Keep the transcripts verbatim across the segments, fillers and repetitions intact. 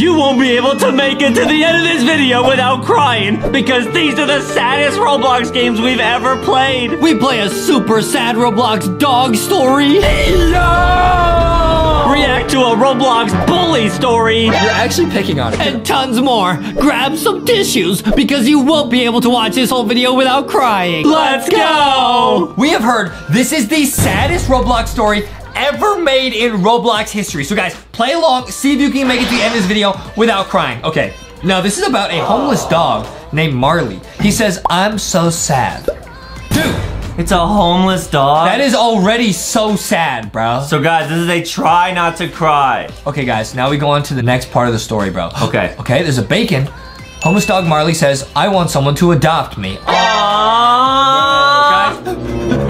You won't be able to make it to the end of this video without crying, because these are the saddest Roblox games we've ever played. We play a super sad Roblox dog story. No! React to a Roblox bully story. You're actually picking on it. And tons more. Grab some tissues, because you won't be able to watch this whole video without crying. Let's go! We have heard this is the saddest Roblox story ever made in Roblox history. So guys, play along, see if you can make it to the end of this video without crying. Okay, now this is about a homeless dog named Marley. He says, I'm so sad. Dude. It's a homeless dog. That is already so sad, bro. So guys, this is a try not to cry. Okay guys, now we go on to the next part of the story, bro. Okay. Okay, there's a bacon. Homeless dog Marley says, I want someone to adopt me. Aww. Guys,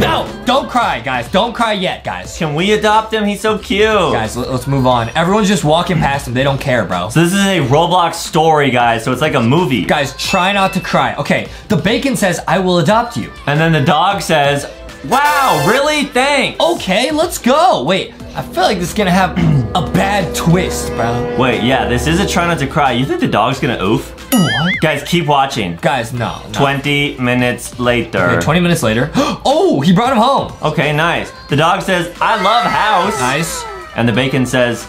no, don't cry, guys. Don't cry yet, guys. Can we adopt him? He's so cute. Guys, let's move on. Everyone's just walking past him. They don't care, bro. So this is a Roblox story, guys. So it's like a movie. Guys, try not to cry. Okay, the bacon says, I will adopt you. And then the dog says, wow, really? Thanks. Okay, let's go. Wait, I feel like this is gonna have a bad twist, bro. Wait, yeah, this is a try not to cry. You think the dog's gonna oof? What? Guys, keep watching. Guys, no. no. twenty minutes later. Okay, twenty minutes later. Oh, he brought him home. Okay, nice. The dog says, I love house. Nice. And the bacon says,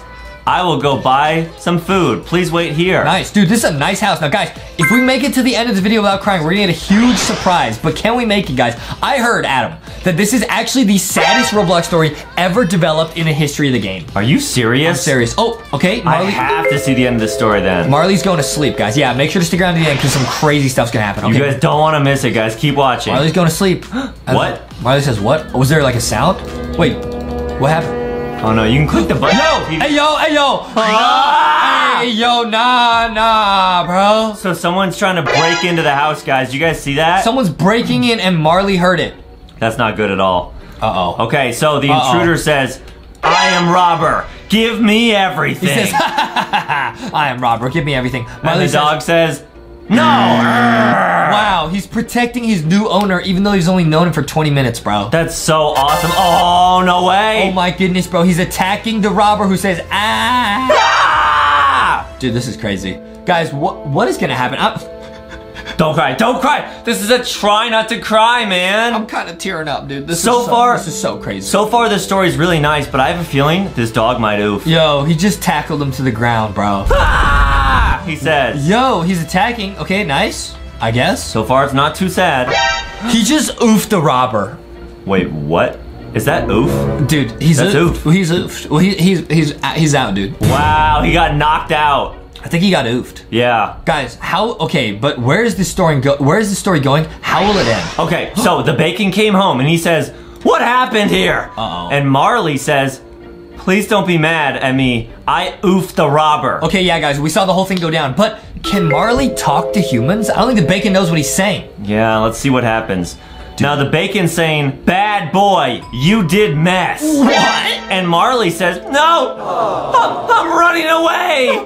I will go buy some food. Please wait here. Nice. Dude, this is a nice house. Now, guys, if we make it to the end of this video without crying, we're gonna get a huge surprise. But can we make it, guys? I heard, Adam, that this is actually the saddest Roblox story ever developed in the history of the game. Are you serious? I'm serious. Oh, okay. Marley. I have to see the end of the story then. Marley's going to sleep, guys. Yeah, make sure to stick around to the end because some crazy stuff's gonna happen. Okay. You guys don't want to miss it, guys. Keep watching. Marley's going to sleep. What? Marley says, what? Was there like a sound? Wait, what happened? Oh no, you can click the button. Yo! Hey yo, hey yo! Ah! Hey yo, nah, nah, bro. So someone's trying to break into the house, guys. You guys see that? Someone's breaking in and Marley heard it. That's not good at all. Uh-oh. Okay, so the Uh-oh. intruder says, I am robber. Give me everything. He says, I am robber. Give me everything. Marley and the says, dog says, no! Wow, he's protecting his new owner even though he's only known him for twenty minutes, bro. That's so awesome. Oh, no way. Oh my goodness, bro. He's attacking the robber who says, ah! ah! Dude, this is crazy. Guys, what what is gonna happen? I'm... Don't cry, don't cry. This is a try not to cry, man. I'm kind of tearing up, dude. This so, is so far, this is so crazy. So far, this story is really nice, but I have a feeling this dog might oof. Yo, he just tackled him to the ground, bro. Ah! He says, yo, he's attacking. Okay, nice. I guess. So far, it's not too sad. He just oofed the robber. Wait, what? Is that oof? Dude, he's That's oofed. Oof. He's oofed. Well, he, he's, he's, he's out, dude. Wow, he got knocked out. I think he got oofed. Yeah. Guys, how, okay, but where is this story, go, where is this story going? How will it end? Okay, so the bacon came home and he says, what happened here? Uh-oh. And Marley says, please don't be mad at me. I oofed the robber. Okay, yeah, guys, we saw the whole thing go down. But can Marley talk to humans? I don't think the bacon knows what he's saying. Yeah, let's see what happens. Dude. Now the bacon's saying, bad boy, you did mess. What? And Marley says, no, oh. I'm, I'm running away.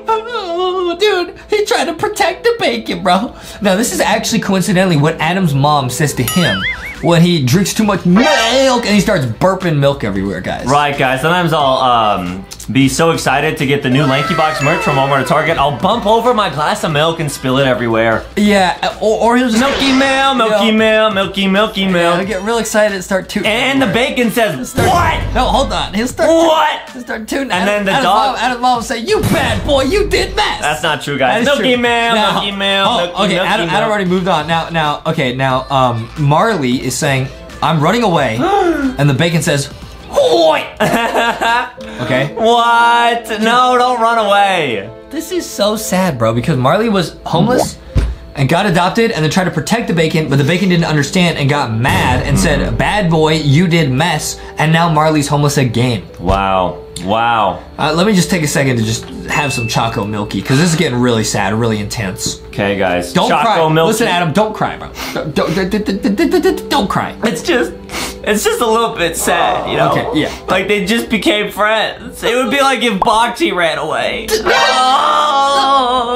Dude, he tried to protect the bacon, bro. Now this is actually coincidentally what Adam's mom says to him when he drinks too much milk and he starts burping milk everywhere, guys. Right, guys, sometimes I'll um, be so excited to get the new LankyBox merch from Walmart or Target, I'll bump over my glass of milk and spill it everywhere. Yeah, or, or he'll just Milky Mail, Milky you know, Mail, Milky, Milky Mail. Yeah, he'll get real excited and start tooting. And the bacon says, start, what? No, hold on, he'll start What? He'll start tooting. And then the dog. Adam Mom will say, you bad boy, you did mess. That's not true, guys. Milky Mail, Milky Mail, Milky Mail. Okay, Adam already moved on. Now, now, okay, now, um, Marley is saying, I'm running away, and the bacon says, what? Okay. What? No, don't run away. This is so sad, bro, because Marley was homeless and got adopted and then tried to protect the bacon, but the bacon didn't understand and got mad and said, bad boy, you did mess, and now Marley's homeless again. Wow. Wow. Uh, let me just take a second to just have some Choco Milky, because this is getting really sad, really intense. Okay, guys. Don't Choco cry. Milky. Listen, Adam, don't cry, bro. Don't, don't, don't cry. It's just, it's just a little bit sad, you know? Okay, yeah. Like, they just became friends. It would be like if Boxy ran away. Oh!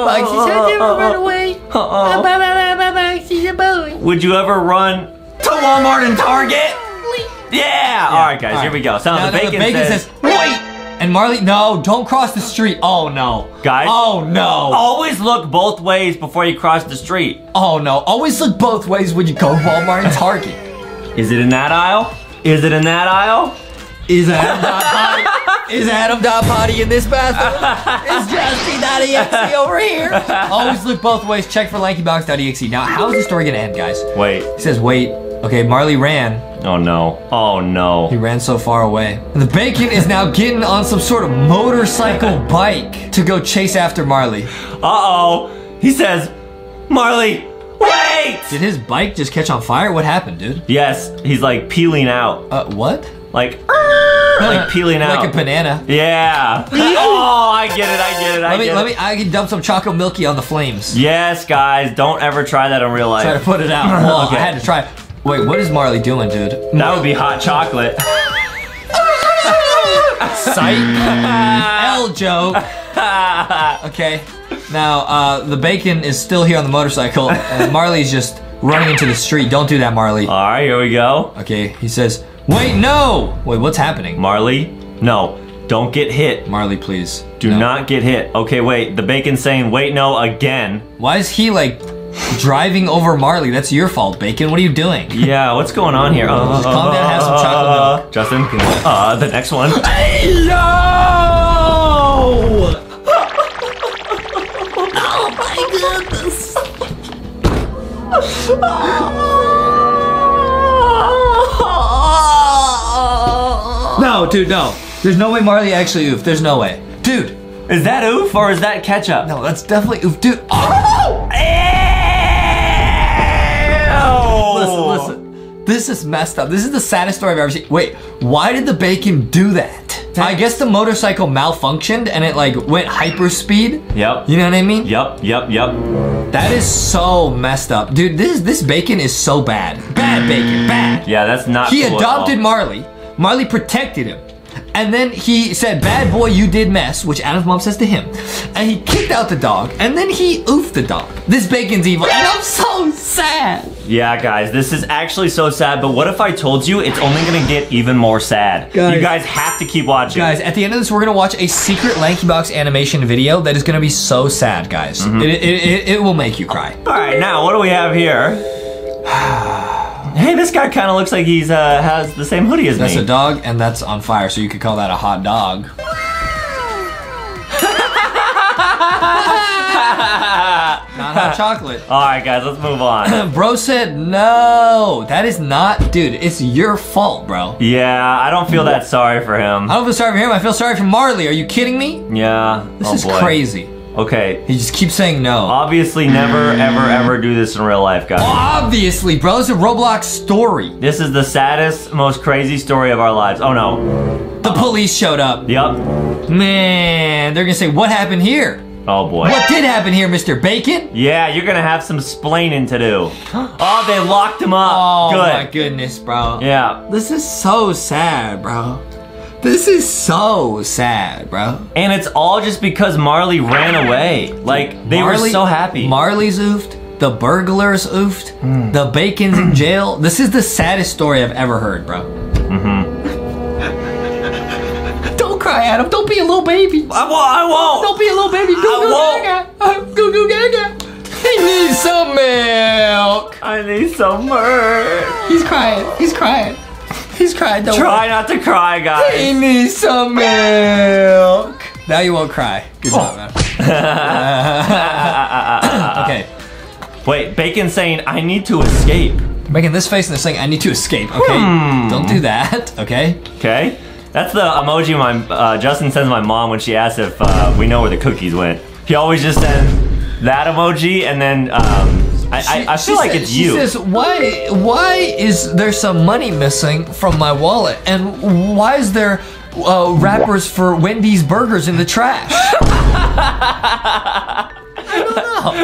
Boxy said they would run away. Uh-oh. Boxy's a boy. Would you ever run to Walmart and Target? Yeah! yeah. All right, guys, All right. here we go. So now the bacon, the bacon says, wait! And Marley, no, don't cross the street. Oh no. Guys. Oh no. Always look both ways before you cross the street. Oh no, always look both ways when you go to Walmart and Target. Is it in that aisle? Is it in that aisle? Is Adam dot potty? Is Adam dot potty in this bathroom? Is Justin dot E X E over here? Always look both ways. Check for LankyBox dot E X E. Now, how is the story gonna end, guys? Wait. He says, wait. Okay, Marley ran. Oh no. Oh no. He ran so far away. And the bacon is now getting on some sort of motorcycle bike to go chase after Marley. Uh-oh. He says, Marley, wait! Did his bike just catch on fire? What happened, dude? Yes, he's like peeling out. Uh, what? Like, like peeling out. Like a banana. Yeah. Oh, I get it, I get it, I let me, get let it. Let me, I can dump some Choco Milky on the flames. Yes, guys, don't ever try that in real life. Try to put it out. Well, okay. I had to try. Wait, what is Marley doing, dude? That Marley. would be hot chocolate. Sight. L joke. Okay. Now, uh, the bacon is still here on the motorcycle, and Marley's just running into the street. Don't do that, Marley. All right, here we go. Okay, he says, wait, no! Wait, what's happening? Marley, no, don't get hit. Marley, please. Do no. not get hit. Okay, wait, the bacon's saying, wait, no, again. Why is he, like, driving over Marley? That's your fault, Bacon. What are you doing? Yeah, what's going on here? Uh, Just calm down, have some chocolate milk. Justin, uh, the next one. No! Oh my goodness. No, dude, no. There's no way Marley actually oofed. There's no way. Dude. Is that oof or is that ketchup? No, that's definitely oof. Dude. Oh! Listen, listen. This is messed up. This is the saddest story I've ever seen. Wait, why did the bacon do that? I guess the motorcycle malfunctioned and it like went hyper speed. Yep. You know what I mean? Yep, yep, yep. That is so messed up. Dude, this this bacon is so bad. Bad bacon, bad. Yeah, that's not He cool adopted at all. Marley. Marley protected him. And then he said, bad boy, you did mess, which Adam's mom says to him. And he kicked out the dog, and then he oofed the dog. This bacon's evil, and I'm so sad. Yeah, guys, this is actually so sad, but what if I told you it's only gonna get even more sad? Guys, you guys have to keep watching. Guys, at the end of this, we're gonna watch a secret LankyBox animation video that is gonna be so sad, guys. Mm-hmm. it, it, it, it will make you cry. All right, now, what do we have here? Hey, this guy kind of looks like he's uh, has the same hoodie as that's me. That's a dog, and that's on fire, so you could call that a hot dog. Not hot chocolate. All right, guys, let's move on. Bro said no. That is not, dude, it's your fault, bro. Yeah, I don't feel that sorry for him. I don't feel sorry for him. I feel sorry for Marley. Are you kidding me? Yeah. This oh, is boy. crazy. Okay. He just keeps saying no. Obviously never, ever, ever do this in real life, guys. Obviously, bro. This is a Roblox story. This is the saddest, most crazy story of our lives. Oh, no. The police showed up. Yep. Man, they're going to say, what happened here? Oh, boy. What did happen here, Mister Bacon? Yeah, you're going to have some splaining to do. Oh, they locked him up. Oh, Good. my goodness, bro. Yeah. This is so sad, bro. This is so sad, bro. And it's all just because Marley ran away. Like, they Marley, were so happy. Marley's oofed. The burglars oofed. Mm. The bacon's in jail. This is the saddest story I've ever heard, bro. Mm-hmm. Don't cry, Adam. Don't be a little baby. I won't. I won't. Don't be a little baby. Goo-goo-gaga. Goo-goo-gaga. I need some milk. I need some milk. He's crying. He's crying. He's crying, don't Try worry. not to cry, guys. He needs some milk. Now you won't cry. Good job, oh. man. Okay. Wait, Bacon's saying, I need to escape. Making this face and they're saying, I need to escape. Okay, hmm. don't do that, okay? Okay. That's the emoji my uh, Justin sends my mom when she asks if uh, we know where the cookies went. He always just sends that emoji and then... Um, I, she, I feel like says, it's you. She says, why, why is there some money missing from my wallet? And why is there uh, wrappers for Wendy's burgers in the trash? I don't know.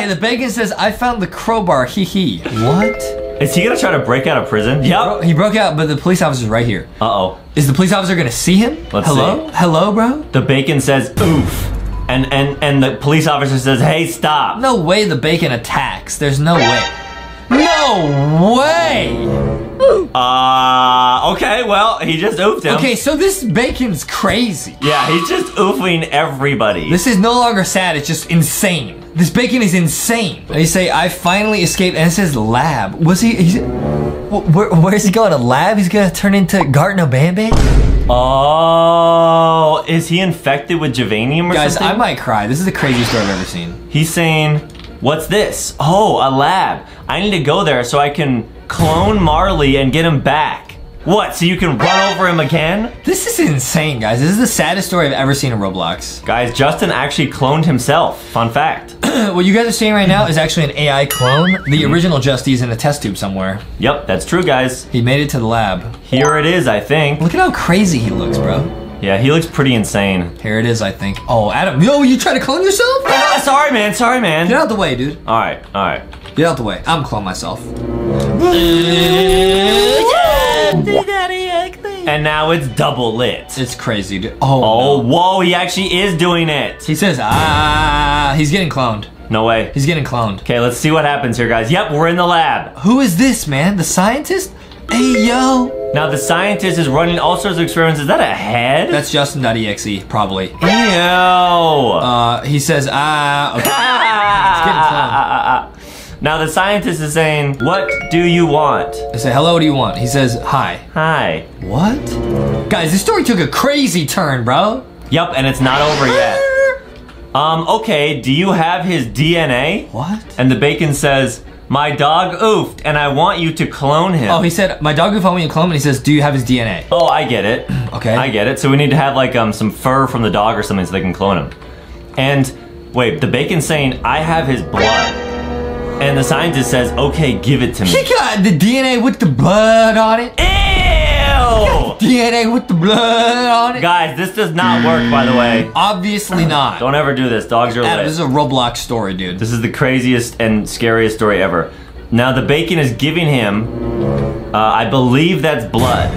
Okay, the bacon says, I found the crowbar, hee hee. What? Is he gonna try to break out of prison? Yep. Bro, he broke out, but the police officer's right here. Uh-oh. Is the police officer gonna see him? Let's Hello? see. Hello, bro? The bacon says, oof. And, and and the police officer says, hey, stop. No way the bacon attacks. There's no way. No way! Uh, okay, well, he just oofed him. Okay, so this bacon's crazy. Yeah, he's just oofing everybody. This is no longer sad, it's just insane. This bacon is insane. And you say, I finally escaped, and it says lab. Was he, he's, where, where's he going, a lab? He's gonna turn into Garden of Bambit? Oh, is he infected with Javanium or Guys, something? Guys, I might cry. This is the craziest story I've ever seen. He's saying, what's this? Oh, a lab. I need to go there so I can clone Marley and get him back. What, so you can run over him again? This is insane, guys. This is the saddest story I've ever seen in Roblox. Guys, Justin actually cloned himself. Fun fact. What you guys are seeing right now is actually an A I clone. The original Justy's in a test tube somewhere. Yep, that's true, guys. He made it to the lab. Here it is, I think. Look at how crazy he looks, bro. Yeah, he looks pretty insane. Here it is, I think. Oh, Adam, yo, you try to clone yourself? Ah, sorry, man, sorry, man. Get out the way, dude. All right, all right. Get out the way. I'm clone myself. And now it's double lit. It's crazy, dude. Oh, oh no. Whoa, he actually is doing it. He says, ah, he's getting cloned. No way. He's getting cloned. Okay, let's see what happens here, guys. Yep, we're in the lab. Who is this, man? The scientist? Hey, yo. Now the scientist is running all sorts of experiments. Is that a head? That's Justin.exe, probably. Ew. Uh, he says, ah, okay. He's getting cloned. Now the scientist is saying, what do you want? I say, hello, what do you want? He says, hi. Hi. What? Guys, this story took a crazy turn, bro. Yep, and it's not over yet. Um, okay, do you have his D N A? What? And the bacon says, my dog oofed, and I want you to clone him. Oh, he said, my dog oofed, I want you to clone him, and he says, do you have his D N A? Oh, I get it. Okay. I get it, so we need to have like um some fur from the dog or something so they can clone him. And, wait, the bacon's saying, I have his blood. And the scientist says, okay, give it to me. She got the D N A with the blood on it. Ew! D N A with the blood on it. Guys, this does not work, by the way. Obviously not. Don't ever do this. Dogs are Adam, lit. This is a Roblox story, dude. This is the craziest and scariest story ever. Now, the bacon is giving him, uh, I believe that's blood.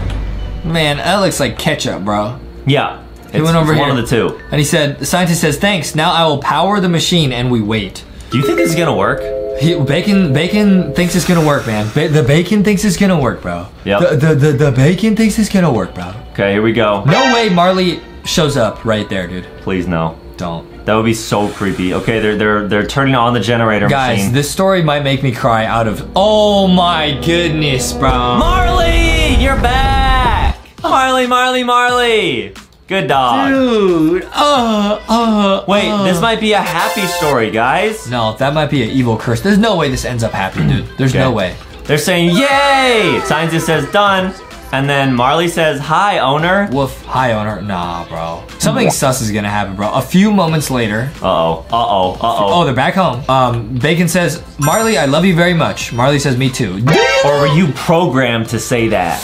Man, that looks like ketchup, bro. Yeah. He it's, went over it's here. one of the two. And he said, the scientist says, thanks. Now I will power the machine, and we wait. Do you think this is going to work? He, bacon, bacon thinks it's gonna work, man. Ba the bacon thinks it's gonna work, bro. Yep. The, the, the, the bacon thinks it's gonna work, bro. Okay, here we go. No way Marley shows up right there, dude. Please, no. Don't. That would be so creepy. Okay, they're they're they're turning on the generator Guys, machine. This story might make me cry out of, oh my goodness, bro. Marley, you're back. Marley, Marley, Marley. Good dog. Dude, uh, uh, Wait, uh. this might be a happy story, guys. No, that might be an evil curse. There's no way this ends up happy, dude. There's okay. no way. They're saying, yay! Scientist says, done. And then Marley says, hi, owner. Woof, hi, owner. Nah, bro. Something sus is gonna happen, bro. A few moments later. Uh-oh, uh-oh, uh-oh. Oh, they're back home. Um, Bacon says, Marley, I love you very much. Marley says, me too. Or were you programmed to say that?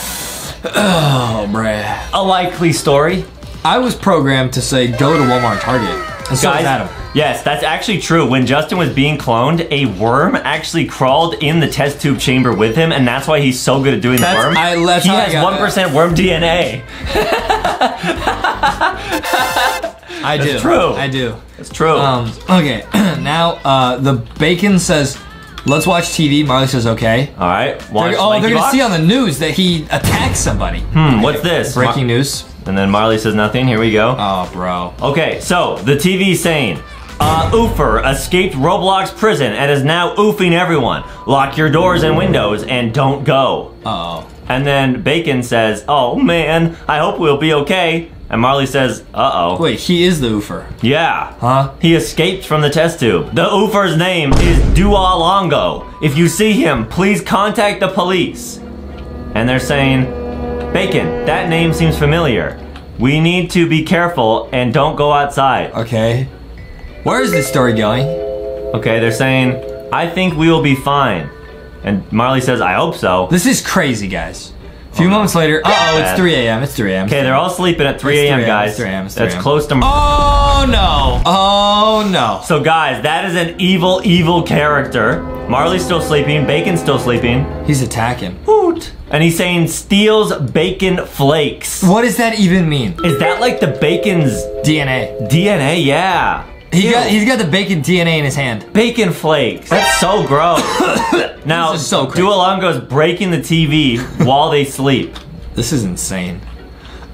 Oh, bruh. A likely story. I was programmed to say, go to Walmart and Target. And so Guys, was Adam. Yes, that's actually true. When Justin was being cloned, a worm actually crawled in the test tube chamber with him, and that's why he's so good at doing that's, the worm. I, that's he has one percent worm D N A. I do. That's true. I do. That's true. Um, okay, now uh, the bacon says, let's watch T V. Marley says, okay. All right, watch they're, Oh, they're gonna see on the news that he attacked somebody. Hmm, okay. What's this? Breaking news. And then Marley says nothing, here we go. Oh, bro. Okay, so the T V's saying, uh, oofer escaped Roblox prison and is now oofing everyone. Lock your doors and windows and don't go. Uh-oh. And then Bacon says, oh man, I hope we'll be okay. And Marley says, uh-oh. Wait, he is the oofer. Yeah. Huh? He escaped from the test tube. The oofer's name is Duolingo. If you see him, please contact the police. And they're saying, Bacon, that name seems familiar. We need to be careful and don't go outside. Okay. Where is this story going? Okay, they're saying, I think we will be fine. And Marley says, I hope so. This is crazy, guys. A few oh, moments later, uh-oh, it's three A M, it's three A M. Okay, they're all sleeping at three A M, guys. It's three A M, it's three A M. That's close to... Oh, no. Oh, no. So, guys, that is an evil, evil character. Marley's still sleeping. Bacon's still sleeping. He's attacking. Hoot. And he's saying, steals bacon flakes. What does that even mean? Is that like the bacon's... D N A. D N A, yeah. He got, he's got the bacon D N A in his hand. Bacon flakes. That's so gross. Now, this is so crazy. Duolingo's breaking the T V while they sleep. This is insane.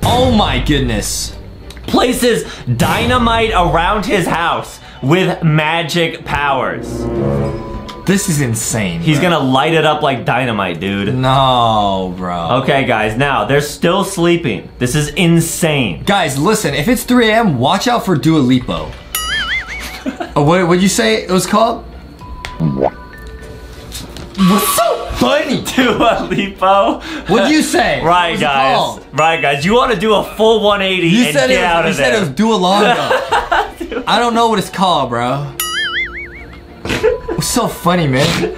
Oh my goodness. Places dynamite around his house with magic powers. This is insane. He's bro. gonna light it up like dynamite, dude. No, bro. Okay, guys, now they're still sleeping. This is insane. Guys, listen, if it's three A M, watch out for Dua Lipo. Oh, what what'd you say it was called? What's so funny? Dua Lipo. What'd you say? Right, guys. Right, guys. You want to do a full one eighty you and said get was, out of there. You said it was Duolingo. I don't know what it's called, bro. What's so funny, man?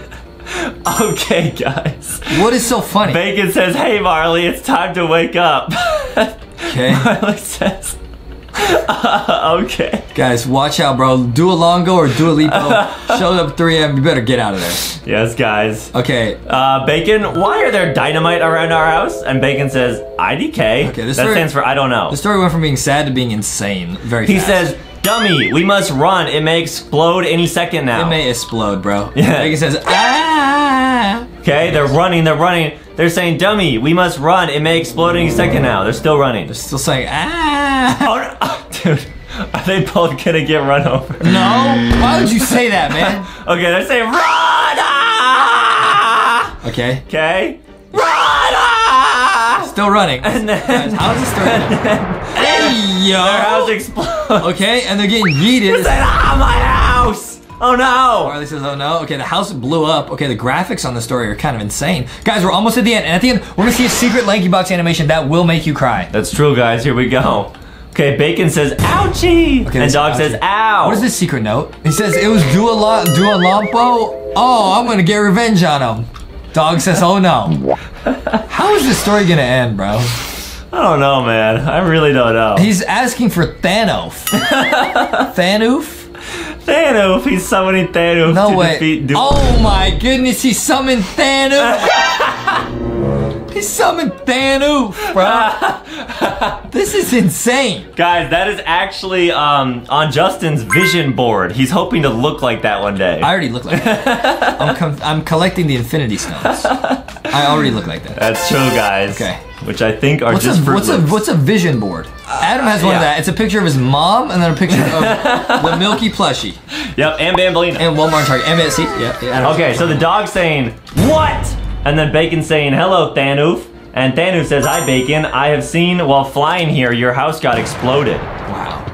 Okay, guys. What is so funny? Bacon says, hey, Marley, it's time to wake up. Okay. Marley says, uh, okay. Guys, watch out, bro. Duolingo or Dua Lipo showed up three A M. You better get out of there. Yes, guys. Okay. Uh, Bacon, why are there dynamite around our house? And Bacon says, I D K. Okay, this that story, stands for I don't know. The story went from being sad to being insane very he fast. He says, dummy, we must run. It may explode any second now. It may explode, bro. Yeah. Bacon says, ah. Okay, they're running, they're running. They're saying, dummy, we must run. It may explode any second now. They're still running. They're still saying, ah. Oh, oh, dude, are they both gonna get run over? No. Why would you say that, man? Okay, they're saying, run! Ah! Okay. Okay. Run! Ah! Still running. And then, guys, how's the story? Hey, yo! Their house explodes. Okay, and they're getting yeeted. It's like, ah, my house! Oh no! Marley says, oh no. Okay, the house blew up. Okay, the graphics on the story are kind of insane. Guys, we're almost at the end. And at the end, we're gonna see a secret LankyBox animation that will make you cry. That's true, guys. Here we go. Okay, Bacon says, ouchie! Okay, and Dog ouchie. says, ow! What is this secret note? He says, it was Duola Duolampo. Oh, I'm gonna get revenge on him. Dog says, oh no. How is this story gonna end, bro? I don't know, man. I really don't know. He's asking for Thanos. Thanos? Thanos, he's summoning Thanos no to way. defeat Duke. Oh my goodness, he summoned Thanos. He summoned Thanos, bro. This is insane. Guys, that is actually um, on Justin's vision board. He's hoping to look like that one day. I already look like that. I'm, I'm collecting the Infinity Stones. I already look like that. That's true, guys. Okay. Which I think are what's just a, Fruit what's Loops. A, what's a vision board? Adam has one yeah. of that. It's a picture of his mom and then a picture of the Milky plushie. Yep, and Bambolino. And Walmart Target. And see, yeah, yeah, okay, so the dog's saying, what? And then Bacon's saying, hello, Thanoof. And Thanoof says, hi, Bacon. I have seen while flying here, your house got exploded. Wow.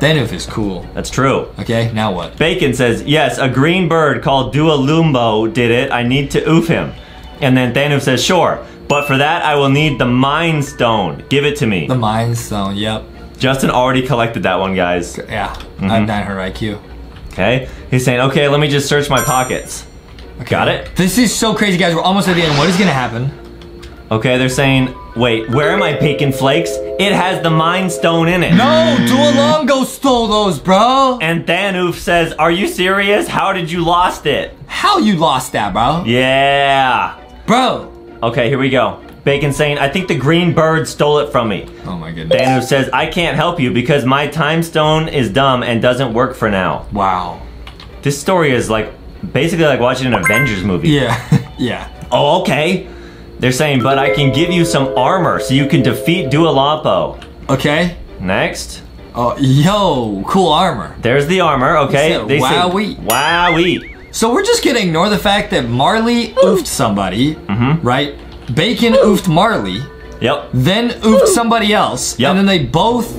Thanoof is cool. That's true. Okay, now what? Bacon says, yes, a green bird called Duolumbo did it. I need to oof him. And then Thanoof says, sure. But for that, I will need the Mind Stone. Give it to me. The Mind Stone, yep. Justin already collected that one, guys. Yeah, mm-hmm. I've done her I Q. Okay, he's saying, okay, let me just search my pockets. Okay. Got it? This is so crazy, guys. We're almost at the end. What is gonna happen? Okay, they're saying, wait, where are my bacon flakes? It has the Mind Stone in it. No, Duolingo stole those, bro. And Thanoof says, are you serious? How did you lost it? How you lost that, bro? Yeah. Bro. Okay, here we go. Bacon saying, I think the green bird stole it from me. Oh my goodness. Thanos says, I can't help you because my time stone is dumb and doesn't work for now. Wow. This story is like, basically like watching an Avengers movie. Yeah, yeah. Oh, okay. They're saying, but I can give you some armor so you can defeat Duolampo. Okay. Next. Oh, yo, cool armor. There's the armor, okay. Said, they wowee. Say, wowee. So we're just gonna ignore the fact that Marley oofed somebody, mm-hmm. right? Bacon oofed Marley. Yep. Then oofed somebody else. Yep. And then they both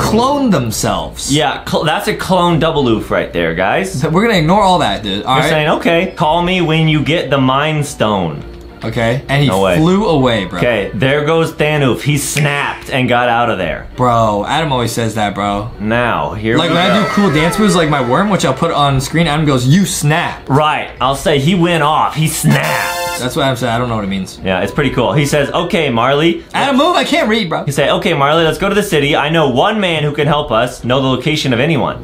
cloned themselves. Yeah, cl that's a clone double oof right there, guys. So we're gonna ignore all that, dude. All You're right? saying, okay, call me when you get the Mind Stone. Okay. And he no flew away, bro. Okay, there goes Thanoof. He snapped and got out of there. Bro, Adam always says that, bro. Now, here like we go. Like, when I do cool dance moves like my worm, which I'll put on screen, Adam goes, you snap. Right. I'll say, he went off. He snapped. That's what I'm saying. I don't know what it means. Yeah, it's pretty cool. He says, okay, Marley. Adam, move. I can't read, bro. He says, okay, Marley, let's go to the city. I know one man who can help us. Know the location of anyone.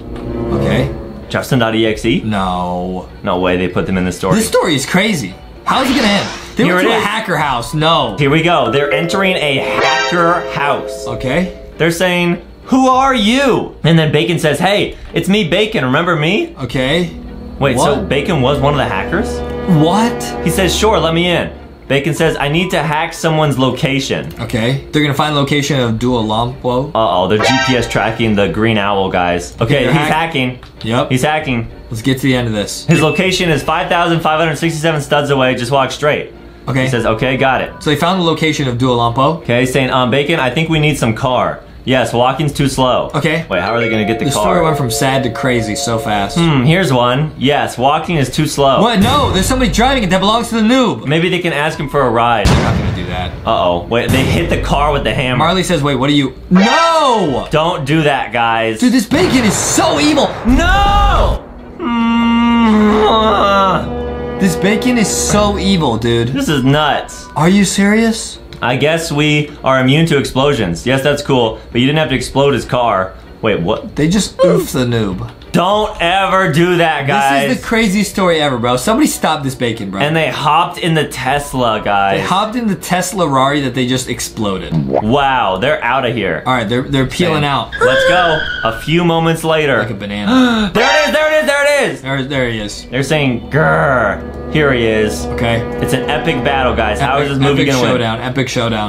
Okay. Justin dot E X E? No. No way they put them in the story. This story is crazy. How's it gonna end? They Here went to a hacker house, no. Here we go, they're entering a hacker house. Okay. They're saying, Who are you? And then Bacon says, hey, it's me, Bacon. Remember me? Okay. Wait, what? So Bacon was one of the hackers? What? He says, sure, let me in. Bacon says, I need to hack someone's location. Okay. They're gonna find location of Duolingo. Uh-oh, they're G P S tracking the green owl, guys. Okay, he's hack hacking. Yep. He's hacking. Let's get to the end of this. His location is five thousand five hundred sixty-seven studs away. Just walk straight. Okay. He says, okay, got it. So they found the location of Duolingo. Okay, he's saying, um, Bacon, I think we need some car. Yes, walking's too slow. Okay. Wait, how are they gonna get the, the car? The story went from sad to crazy so fast. Hmm, here's one. Yes, walking is too slow. What? No, there's somebody driving it that belongs to the noob. Maybe they can ask him for a ride. They're not gonna do that. Uh-oh. Wait, they hit the car with the hammer. Marley says, wait, what are you? No! Don't do that, guys. Dude, this Bacon is so evil. No! Mm-hmm. This Bacon is so evil, dude. This is nuts. Are you serious? I guess we are immune to explosions. Yes, that's cool, but you didn't have to explode his car. Wait, what? They just oof the noob. Don't ever do that, guys. This is the craziest story ever, bro. Somebody stop this Bacon, bro. And they hopped in the Tesla, guys. They hopped in the Tesla-rari that they just exploded. Wow, they're out of here. All right, they're, they're peeling Same. out. Let's go. A few moments later. Like a banana. There it is, there it is, there it is. There, there he is. They're saying, grrr. Here he is. Okay. It's an epic battle, guys. Epic, How is this movie going to win? Epic showdown, epic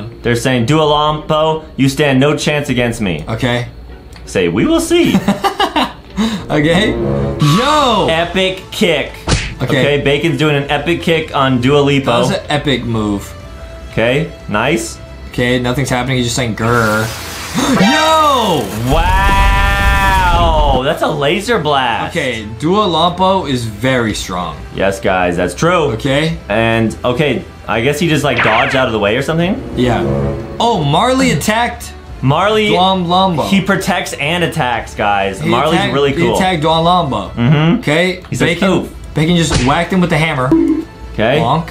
showdown. They're saying, Duolingo, you stand no chance against me. Okay. Say, we will see. Okay. Yo! Epic kick. Okay. Okay. Bacon's doing an epic kick on Dua Lipo. That was an epic move. Okay. Nice. Okay. Nothing's happening. He's just saying grr. Yo! Wow! That's a laser blast. Okay. Dua Lipo is very strong. Yes, guys. That's true. Okay. And, okay. I guess he just, like, dodged out of the way or something. Yeah. Oh, Marley attacked... Marley, Duolingo. He protects and attacks, guys. He Marley's attacked, really cool. He attacked Duolingo. Mm-hmm. Okay. He's Bacon, like, oof. Bacon just whacked him with the hammer. Okay. Bonk.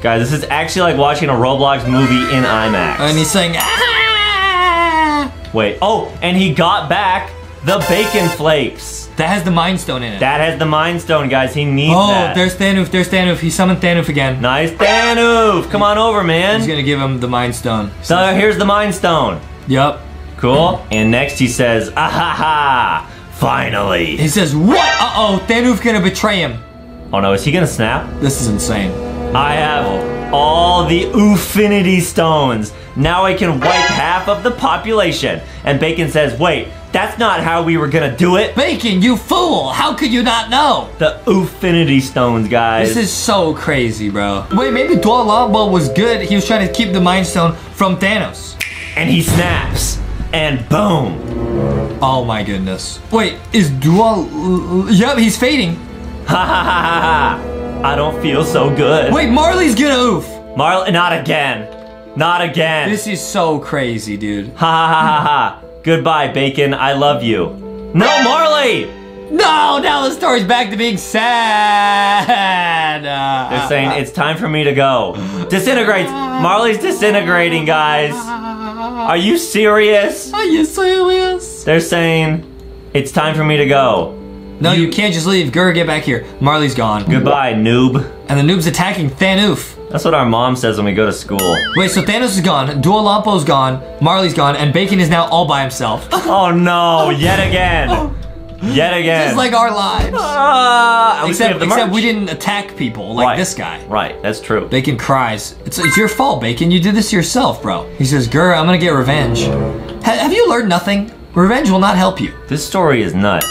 Guys, this is actually like watching a Roblox movie in IMAX. And he's saying, ah! Wait. Oh, and he got back the Bacon Flakes. That has the Mind Stone in it. That has the Mind Stone, guys. He needs oh, that. Oh, there's Thanos. There's Thanos. He summoned Thanos again. Nice Thanos. Come on over, man. He's going to give him the Mind Stone. So uh, here's the Mind Stone. Yep. Cool. And next he says, ah ha ha, finally. He says, what? Uh-oh, Thanos gonna betray him. Oh no, is he gonna snap? This is insane. I have all the Infinity Stones. Now I can wipe half of the population. And Bacon says, wait, that's not how we were gonna do it. Bacon, you fool, how could you not know? The Infinity Stones, guys. This is so crazy, bro. Wait, maybe Duolingo was good. He was trying to keep the Mind Stone from Thanos. And he snaps, and boom. Oh my goodness. Wait, is Dual... Yep, he's fading. Ha ha ha ha ha. I don't feel so good. Wait, Marley's gonna oof. Marley, not again. Not again. This is so crazy, dude. Ha ha ha ha ha. Goodbye, Bacon, I love you. No, Marley! No, now the story's back to being sad. Uh, They're saying, uh, it's time for me to go. Disintegrates. Marley's disintegrating, guys. Are you serious? Are you serious? They're saying, it's time for me to go. No, you, you can't just leave. Gur, get back here. Marley's gone. Goodbye, noob. And the noob's attacking Thanos. That's what our mom says when we go to school. Wait, so Thanos is gone, Duolingo's gone, Marley's gone, and Bacon is now all by himself. Oh no, yet again. Oh. Yet again. Just like our lives. Uh, except, we except we didn't attack people like right. this guy. Right, that's true. Bacon cries. It's, it's your fault, Bacon. You did this yourself, bro. He says, Gur, I'm going to get revenge. Ha have you learned nothing? Revenge will not help you. This story is nuts.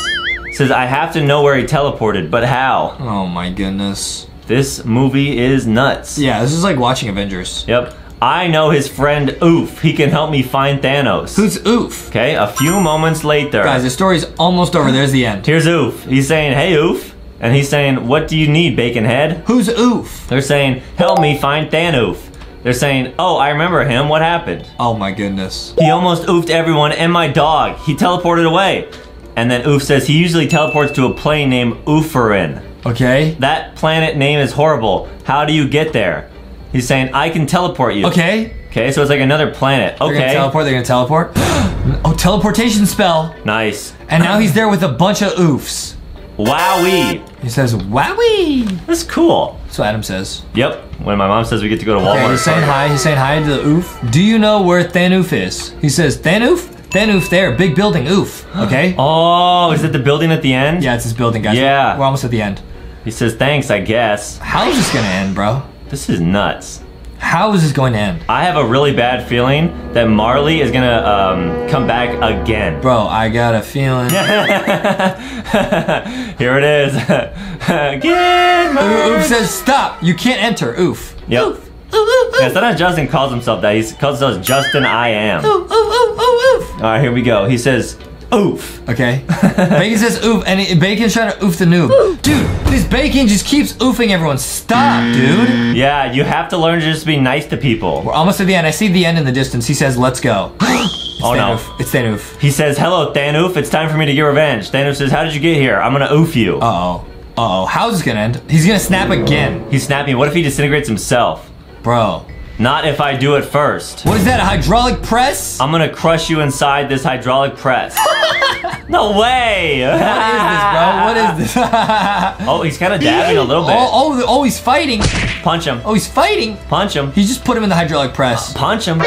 It says, I have to know where he teleported, but how? Oh, my goodness. This movie is nuts. Yeah, this is like watching Avengers. Yep. I know his friend Oof. He can help me find Thanos. Who's Oof? Okay, a few moments later. Guys, the story's almost over. There's the end. Here's Oof. He's saying, hey, Oof. And he's saying, what do you need, Bacon Head? Who's Oof? They're saying, help me find Thanos. They're saying, oh, I remember him. What happened? Oh, my goodness. He almost oofed everyone and my dog. He teleported away. And then Oof says he usually teleports to a plane named Ooferin. Okay. That planet name is horrible. How do you get there? He's saying, I can teleport you. Okay. Okay, so it's like another planet. Okay. They're gonna teleport, they're gonna teleport. Oh, teleportation spell. Nice. And now he's there with a bunch of oofs. Wowee. He says, wowee. That's cool. That's what Adam says. Yep, when my mom says we get to go to Walmart. Okay, he's saying hi, he's saying hi to the oof. Do you know where Thanoof is? He says, Thanoof? Then oof there, big building, oof. Okay. Oh, is it the building at the end? Yeah, it's this building, guys. Yeah. We're almost at the end. He says, thanks, I guess. How is this gonna end, bro? This is nuts. How is this going to end? I have a really bad feeling that Marley is gonna um, come back again. Bro, I got a feeling. Here it is. Again, Marley. Oof says, stop, you can't enter, oof. Yep. Oof. Oof, oof, oof. Yeah, sometimes Justin calls himself that. He calls himself Justin I Am. Oof, oof, oof, oof, oof. All right, here we go. He says, oof. Okay. Bacon says oof, and it, Bacon's trying to oof the noob. Oof. Dude, this Bacon just keeps oofing everyone. Stop, dude. Yeah, you have to learn to just be nice to people. We're almost at the end. I see the end in the distance. He says, let's go. It's oh Thanoof. No. It's Thanoof. He says, hello, Thanoof. It's time for me to get revenge. Thanoof says, how did you get here? I'm gonna oof you. Uh-oh. Uh-oh. How's this gonna end? He's gonna snap again. He's snapping. What if he disintegrates himself? Bro. Not if I do it first. What is that, a hydraulic press? I'm gonna crush you inside this hydraulic press. No way! What is this, bro? What is this? Oh, he's kind of dabbing a little bit. Oh, oh, oh, he's fighting. Punch him. Oh, he's fighting. Punch him. He just put him in the hydraulic press. Uh, punch him.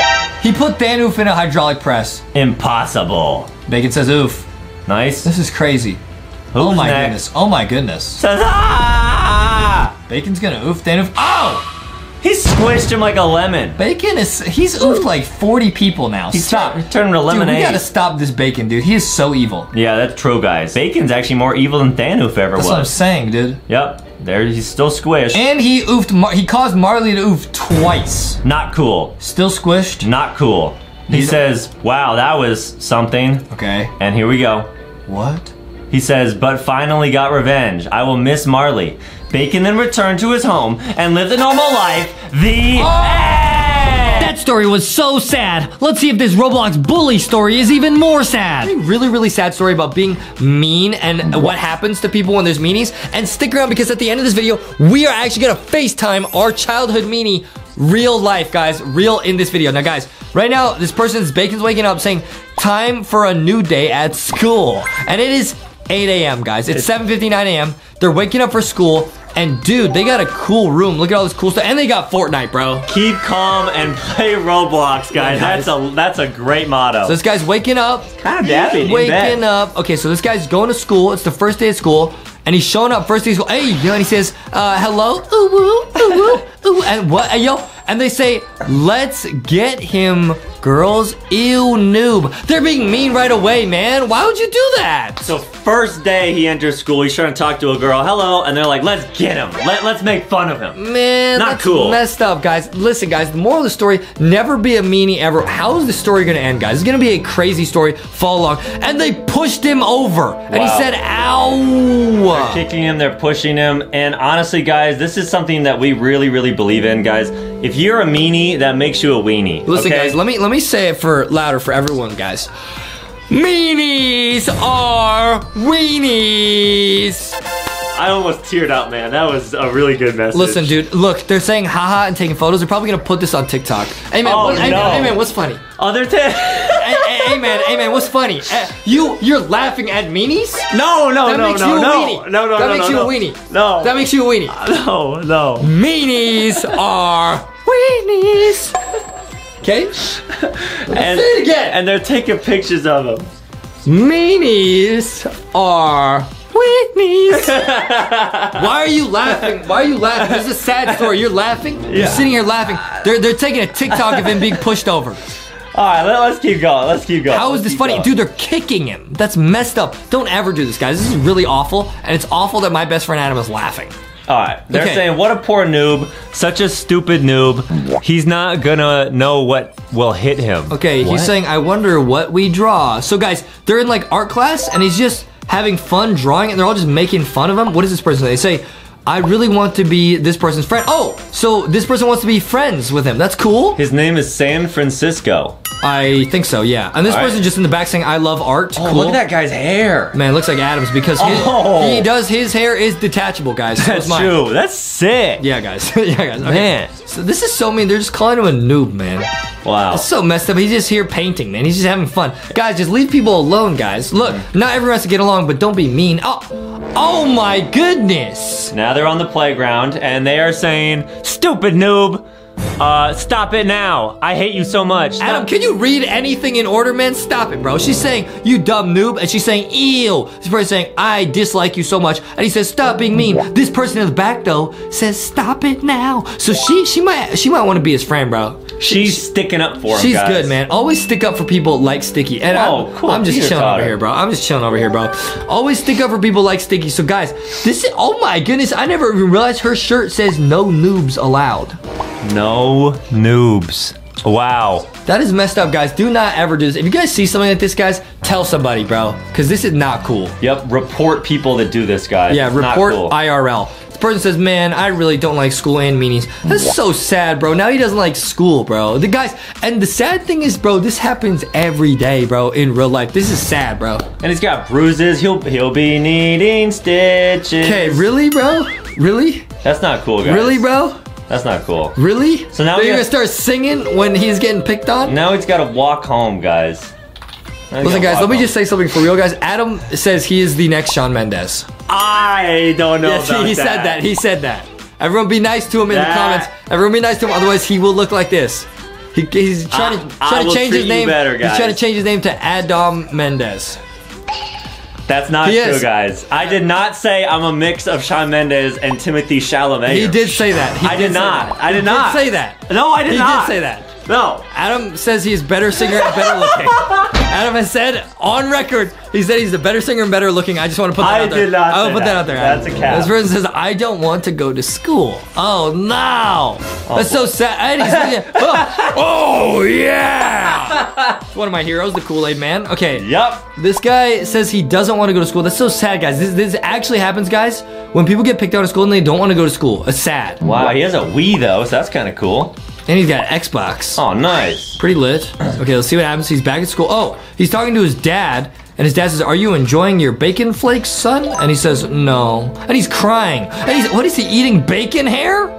He put Thanoof in a hydraulic press. Impossible. Bacon says oof. Nice. This is crazy. Who's oh my next? Goodness. Oh my goodness. Says ah! Bacon's gonna oof Thanoof. Oh! He squished him like a lemon. Bacon is, he's oofed like forty people now. He stop. He turned into lemonade. Dude, we gotta stop this Bacon, dude. He is so evil. Yeah, that's true, guys. Bacon's actually more evil than Thanoof ever was. That's what I'm saying, dude. Yep. There, he's still squished. And he oofed, Mar he caused Marley to oof twice. Not cool. Still squished? Not cool. He he's says, wow, that was something. Okay. And here we go. What? He says, but finally got revenge. I will miss Marley. Bacon then returned to his home and lived a normal life. The oh! end! That story was so sad. Let's see if this Roblox bully story is even more sad. A really, really sad story about being mean and what happens to people when there's meanies. And stick around because at the end of this video, we are actually gonna FaceTime our childhood meanie. Real life, guys. Real in this video. Now, guys, right now, this person's Bacon's waking up saying, time for a new day at school. And it is eight A M, guys. It's seven fifty-nine A M They're waking up for school. And dude, they got a cool room. Look at all this cool stuff. And they got Fortnite, bro. Keep calm and play Roblox, guys. Yeah, guys. That's a that's a great motto. So this guy's waking up. Kind of dapping. Waking up. Okay, so this guy's going to school. It's the first day of school. And he's showing up first day of school. Hey, yo, and he says, uh, hello. Ooh, ooh, ooh, ooh. And what, yo? And they say, let's get him, girls. Ew, noob. They're being mean right away, man. Why would you do that? So first day he enters school, he's trying to talk to a girl. Hello. And they're like, let's get him. Let, let's make fun of him. Man, not that's cool. Messed up, guys. Listen, guys, the moral of the story, never be a meanie ever. How is the story going to end, guys? It's going to be a crazy story. Follow along. And they pushed him over. And wow. He said, ow. They're kicking him. They're pushing him. And honestly, guys, this is something that we really, really believe in, guys. If you're a meanie, that makes you a weenie. Listen, okay? guys, let me let me say it for louder for everyone, guys. Meanies are weenies. I almost teared up, man. That was a really good message. Listen, dude, look, they're saying haha and taking photos. They're probably gonna put this on TikTok. Hey, man, oh, what, no. hey, man, hey, man what's funny? Other tip. Hey man, hey man, what's funny? Uh, you you're laughing at meanies? No, no, that no, makes no, you a no, no, no, that no, makes no, you no. a weenie. No, that makes you a weenie. No, no. Meanies are weenies. Okay. And say it again. And they're taking pictures of them. Meanies are weenies. Why are you laughing? Why are you laughing? This is a sad story. You're laughing. Yeah. You're sitting here laughing. They're they're taking a TikTok of him being pushed over. All right, let, let's keep going. Let's keep going. How is this funny? Going. Dude, they're kicking him. That's messed up. Don't ever do this, guys. This is really awful, and it's awful that my best friend Adam is laughing. All right, they're okay. saying, what a poor noob, such a stupid noob. He's not gonna know what will hit him. Okay, what? He's saying, I wonder what we draw. So guys, they're in like art class, and he's just having fun drawing, and they're all just making fun of him. What is this person? They say, I really want to be this person's friend. Oh, so this person wants to be friends with him. That's cool. His name is San Francisco. I think so, yeah. And this All person right. just in the back saying, I love art. Oh, cool. Look at that guy's hair. Man, it looks like Adam's because oh. his, he does, his hair is detachable, guys. So That's true. That's sick. Yeah, guys. yeah, guys. Okay. Man. So this is so mean. They're just calling him a noob, man. Wow. That's so messed up. He's just here painting, man. He's just having fun. Guys, just leave people alone, guys. Look, not everyone has to get along, but don't be mean. Oh, oh my goodness. Now they're on the playground, and they are saying, stupid noob. Uh, stop it now. I hate you so much. Stop. Adam, can you read anything in order, man? Stop it, bro. She's saying, you dumb noob, and she's saying, ew. This person's saying, I dislike you so much. And he says, stop being mean. This person in the back, though, says, stop it now. So she she might she might want to be his friend, bro. She's she, sticking up for him, She's guys. good, man. Always stick up for people like Sticky. And oh, I'm, cool. I'm just chilling over here, bro. I'm just chilling over here, bro. Always stick up for people like Sticky. So, guys, this is, oh my goodness, I never even realized her shirt says no noobs allowed. No noobs. Wow. That is messed up, guys. Do not ever do this. If you guys see something like this, guys, tell somebody, bro, because this is not cool. Yep, report people that do this, guys. Yeah, it's report not cool. I R L. This person says, man, I really don't like school and meetings. That's so sad, bro. Now he doesn't like school, bro. The guys, and the sad thing is, bro, this happens every day, bro, in real life. This is sad, bro. And he's got bruises. He'll, he'll be needing stitches. Okay, really, bro? Really? That's not cool, guys. Really, bro? That's not cool. Really? So now so you're gonna start singing when he's getting picked on? Now he's gotta walk home, guys. Listen, guys, let me just say something for real, guys. Adam says he is the next Shawn Mendes. I don't know. Yes, about he, he that. said that. He said that. Everyone be nice to him in that. the comments. Everyone be nice to him, otherwise he will look like this. He, he's trying I, to try to change his name. Better, he's trying to change his name to Adam Mendes. That's not he true, is. guys. I did not say I'm a mix of Shawn Mendes and Timothée Chalamet. He did say that. He I did, did not. That. I did he not. Did say that. No, I did he not. He did say that. No. Adam says he's better singer and better looking. Adam has said on record, he said he's the better singer and better looking. I just want to put that I out there. I did not. I will put that, that out there. Adam. That's a cap. This person says, I don't want to go to school. Oh, no. Oh, That's boy. so sad. Eddie's oh. oh, yeah. One of my heroes, the Kool-Aid Man. Okay. Yep. This guy says he doesn't want to go to school. That's so sad, guys. This, this actually happens, guys, when people get picked out of school and they don't want to go to school. It's sad. Wow. He has a Wii, though, so that's kind of cool. And he's got an Xbox. Oh, nice. Pretty lit. Okay, let's see what happens. He's back at school. Oh, he's talking to his dad. And his dad says, are you enjoying your bacon flakes, son? And he says, no. And he's crying. And he's, what is he eating, bacon hair?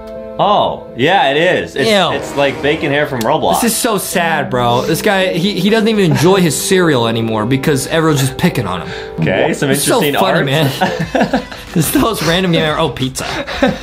Oh, yeah, it is. It's, it's like bacon hair from Roblox. This is so sad, bro. This guy, he, he doesn't even enjoy his cereal anymore because everyone's just picking on him. Okay, some interesting art. It's so funny, man. This is the most random game ever. Oh, pizza.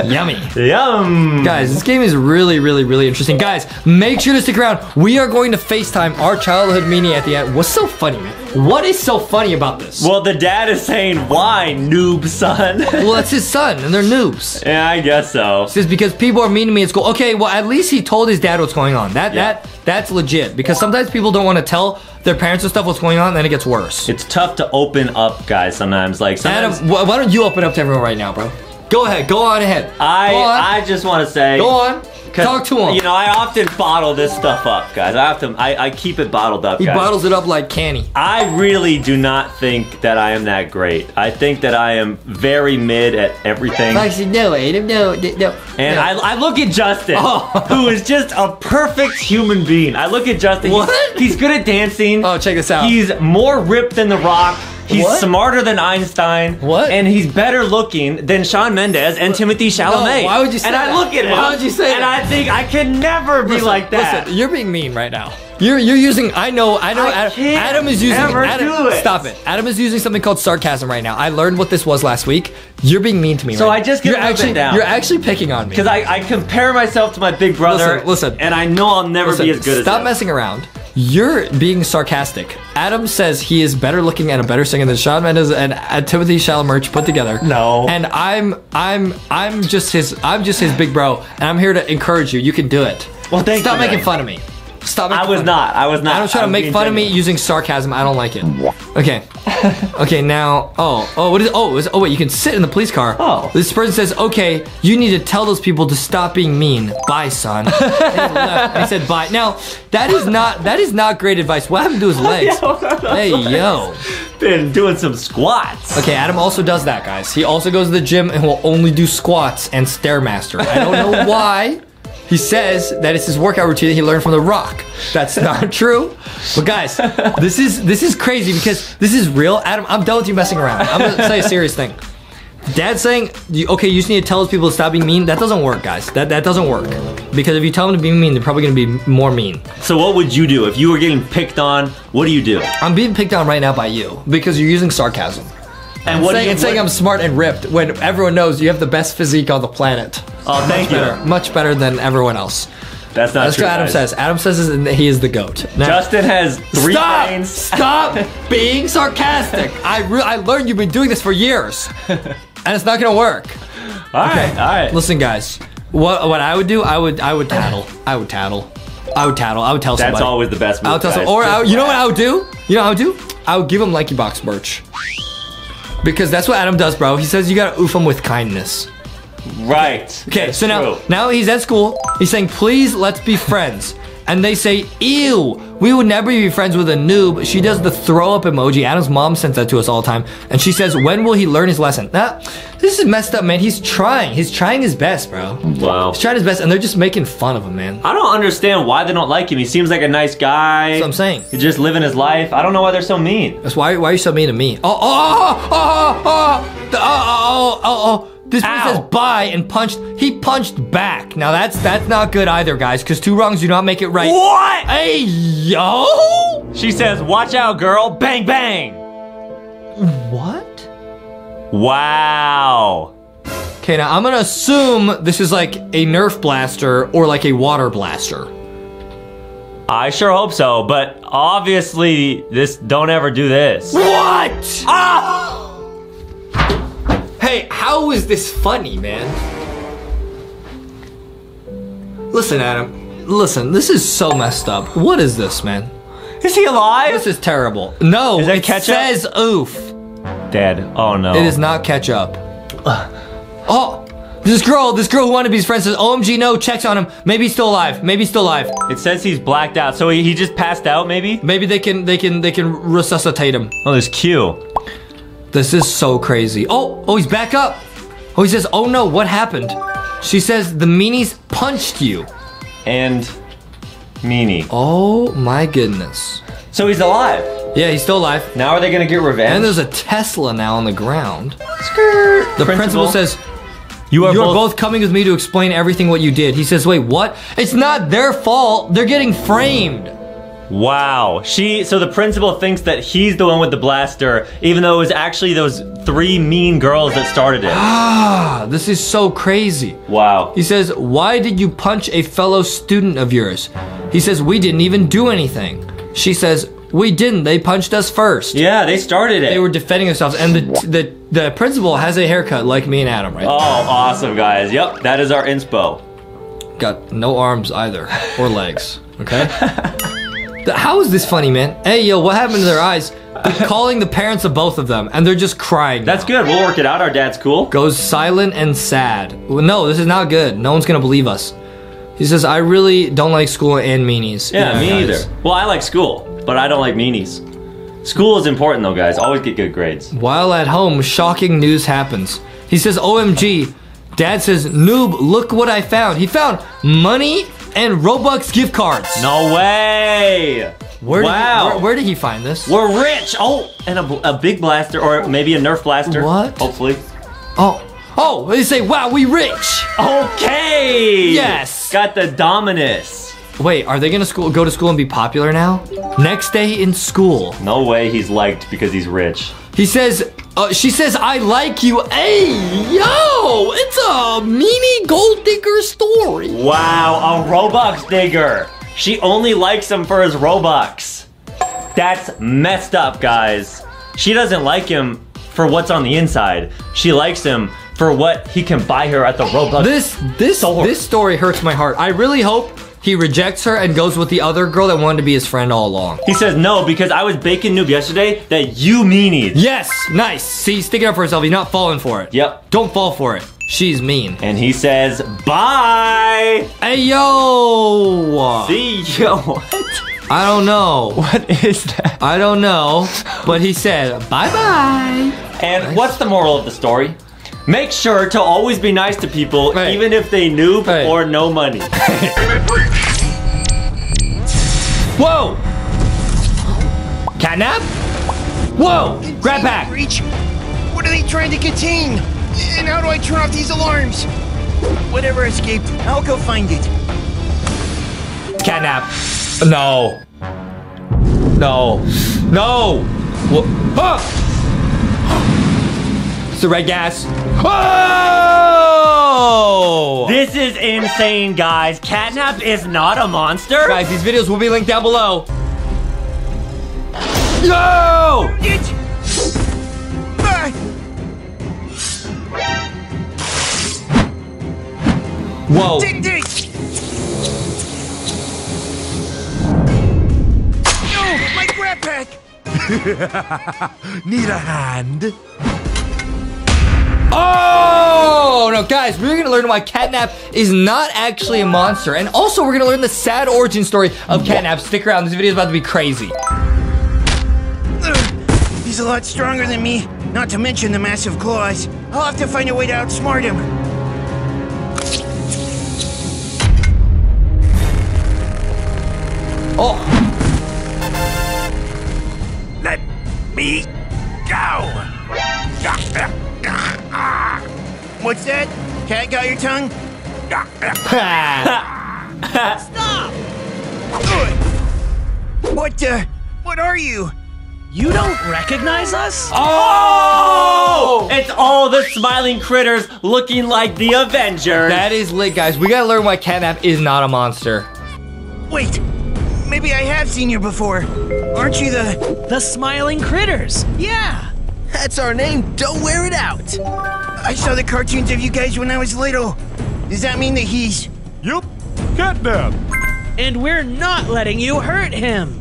Yummy. Yum. Guys, this game is really, really, really interesting. Guys, make sure to stick around. We are going to FaceTime our childhood meanie at the end. What's so funny, man? What is so funny about this? Well, the dad is saying, why, noob son? Well, that's his son, and they're noobs. Yeah, I guess so. It's just because people are mean to me at school. Okay, well, at least he told his dad what's going on. That yeah. that that's legit, because sometimes people don't want to tell their parents and stuff what's going on, and then it gets worse. It's tough to open up, guys, sometimes. Like sometimes Adam, why don't you open up to everyone right now, bro? Go ahead. Go on ahead. I on. I just want to say. Go on. Talk to him. You know, I often bottle this stuff up, guys. I have to. I, I keep it bottled up. He guys. bottles it up like candy. I really do not think that I am that great. I think that I am very mid at everything. Foxy, no, Adam, no, no. And no. I, I look at Justin, oh. who is just a perfect human being. I look at Justin. What? He's, he's good at dancing. Oh, check this out. He's more ripped than The Rock. He's what? smarter than Einstein. What? And he's better looking than Shawn Mendes and Timothée Chalamet. No, why would you say and that? And I look at him. Why would you say and that? And I think I can never be listen, like that. Listen, you're being mean right now. You're you're using. I know. I know. I Adam, can't Adam is using. Never Adam, do it. Stop it. Adam is using something called sarcasm right now. I learned what this was last week. You're being mean to me. So right I just get actually down. You're actually picking on me because I I compare myself to my big brother. Listen, listen and I know I'll never listen, be as good. Stop as Stop messing around. You're being sarcastic. Adam says he is better looking and a better singer than Shawn Mendes and Timothée Chalamet put together. No. And I'm I'm I'm just his I'm just his big bro, and I'm here to encourage you. You can do it. Well, thank Stop you. Stop making man. fun of me. Stop making I was fun not. I was not. I don't try to make fun genuine. of me using sarcasm. I don't like it. Okay. Okay, now. Oh, oh, what is Oh, is, oh wait, you can sit in the police car. Oh. This person says, okay, you need to tell those people to stop being mean. Bye, son. And he left, and he said bye. Now, that is not that is not great advice. What happened to his legs? yeah, hey, legs. yo. Been doing some squats. Okay, Adam also does that, guys. He also goes to the gym and will only do squats and Stairmaster. I don't know why. He says that it's his workout routine that he learned from The Rock. That's not true. But guys, this is this is crazy because this is real. Adam, I'm done with you messing around. I'm gonna say a serious thing. Dad's saying, okay, you just need to tell those people to stop being mean. That doesn't work, guys. That that doesn't work. Because if you tell them to be mean, they're probably gonna be more mean. So what would you do? If you were getting picked on, what do you do? I'm being picked on right now by you because you're using sarcasm. And what saying, you, it's what? saying I'm smart and ripped when everyone knows you have the best physique on the planet. Oh, thank much you. Better, much better than everyone else. That's not That's true. That's what Adam guys. says. Adam says is he is the GOAT. Now, Justin has three stop, brains. Stop being sarcastic. I re I learned you've been doing this for years, and it's not gonna work. All okay. right, all right. Listen, guys. What what I would do? I would I would tattle. I would tattle. I would tattle. I would tell somebody. That's always the best move, I would tell guys. Some, or I, you know what I would do? You know what I would do? I would give him LankyBox merch. Because that's what Adam does, bro. He says you gotta oof him with kindness. Right. Okay, that's so now, true. now he's at school. He's saying, please, let's be friends. And they say, ew, we would never be friends with a noob. She does the throw up emoji. Adam's mom sends that to us all the time. And she says, when will he learn his lesson? Nah, this is messed up, man. He's trying. He's trying his best, bro. Wow. He's trying his best, and they're just making fun of him, man. I don't understand why they don't like him. He seems like a nice guy. That's what I'm saying. He's just living his life. I don't know why they're so mean. That's why, why are you so mean to me? Oh, oh, oh, oh, oh, oh, oh, oh, oh. This one says bye and punched. He punched back. Now that's that's not good either, guys, because two wrongs do not make it right. What? Hey, yo. She says, watch out, girl. Bang, bang. What? Wow. Okay, now I'm going to assume this is like a Nerf blaster or like a water blaster. I sure hope so, but obviously this don't ever do this. What? Ah! Hey, how is this funny, man? Listen, Adam. Listen, this is so messed up. What is this, man? Is he alive? This is terrible. No, is it ketchup? Says oof. Dead. Oh, no. It is not ketchup. Oh, this girl, this girl who wanted to be his friend says, O M G, no, checks on him. Maybe he's still alive. Maybe he's still alive. It says he's blacked out. So he, he just passed out, maybe? Maybe they can, they can, they can resuscitate him. Oh, there's Q. This is so crazy. Oh, oh, he's back up. Oh, he says, oh no, what happened? She says, the meanies punched you. And meanie. Oh my goodness. So he's alive. Yeah, he's still alive. Now are they gonna get revenge? And there's a Tesla now on the ground. Skirt. The principal, principal says, you are, you both, are both coming with me to explain everything what you did. He says, wait, what? It's not their fault. They're getting framed. Wow, she, so the principal thinks that he's the one with the blaster, even though it was actually those three mean girls that started it. Ah, this is so crazy. Wow. He says, why did you punch a fellow student of yours? He says, we didn't even do anything. She says, we didn't, they punched us first. Yeah, they started it. They were defending themselves, and the, the, the principal has a haircut like me and Adam right now. Oh, awesome, guys. Yep, that is our inspo. Got no arms either, or legs, okay? How is this funny, man? Hey, yo, what happened to their eyes? They're calling the parents of both of them, and they're just crying. That's now. Good. We'll work it out. Our dad's cool. Goes silent and sad. Well, no, this is not good. No one's going to believe us. He says, I really don't like school and meanies. Yeah, yeah me guys. either. Well, I like school, but I don't like meanies. School is important, though, guys. Always get good grades. While at home, shocking news happens. He says, O M G. Dad says, noob, look what I found. He found money and Robux gift cards. No way. Where wow. Did he, where, where did he find this? We're rich. Oh, and a, a big blaster or maybe a Nerf blaster. What? Hopefully. Oh. Oh, they say, wow, we rich. Okay. Yes. Got the Dominus. Wait, are they going to school? go to school and be popular now? Next day in school. No way he's liked because he's rich. He says, uh, she says, I like you. Hey, yo, it's a meanie gold digger story. Wow, a Robux digger. She only likes him for his Robux. That's messed up, guys. She doesn't like him for what's on the inside. She likes him for what he can buy her at the Robux This This store. This story hurts my heart. I really hope he rejects her and goes with the other girl that wanted to be his friend all along. He says, no, because I was bacon noob yesterday that you meanied. Yes, nice. See, he's sticking up for himself. He's not falling for it. Yep. Don't fall for it. She's mean. And he says, bye. Hey, yo. See, yo, what? I don't know. What is that? I don't know, but he said, bye-bye. And nice. What's the moral of the story? Make sure to always be nice to people, hey. even if they noob hey. or no money. Whoa! Catnap? Whoa! Contain Grab pack! Reach. What are they trying to contain? And how do I turn off these alarms? Whatever escaped, I'll go find it. Catnap. No. No. No! What? Huh! It's the red gas. Oh! This This is insane, guys. Catnap is not a monster. Guys, these videos will be linked down below. Yo! It's... Whoa. Dig, dig. Oh, my grab pack. Need a hand. Oh, no, guys, we're going to learn why Catnap is not actually a monster. And also, we're going to learn the sad origin story of Catnap. Stick around. This video is about to be crazy. Ugh, he's a lot stronger than me, not to mention the massive claws. I'll have to find a way to outsmart him. Oh. Let me go. What's that? Cat got your tongue? Stop! What uh, what are you? You don't recognize us? Oh! It's all the Smiling Critters looking like the Avengers. That is lit, guys. We gotta learn why Catnap is not a monster. Wait, maybe I have seen you before. Aren't you the... The Smiling Critters, yeah. That's our name, don't wear it out. I saw the cartoons of you guys when I was little. Does that mean that he's... Yup, Catnap. And we're not letting you hurt him.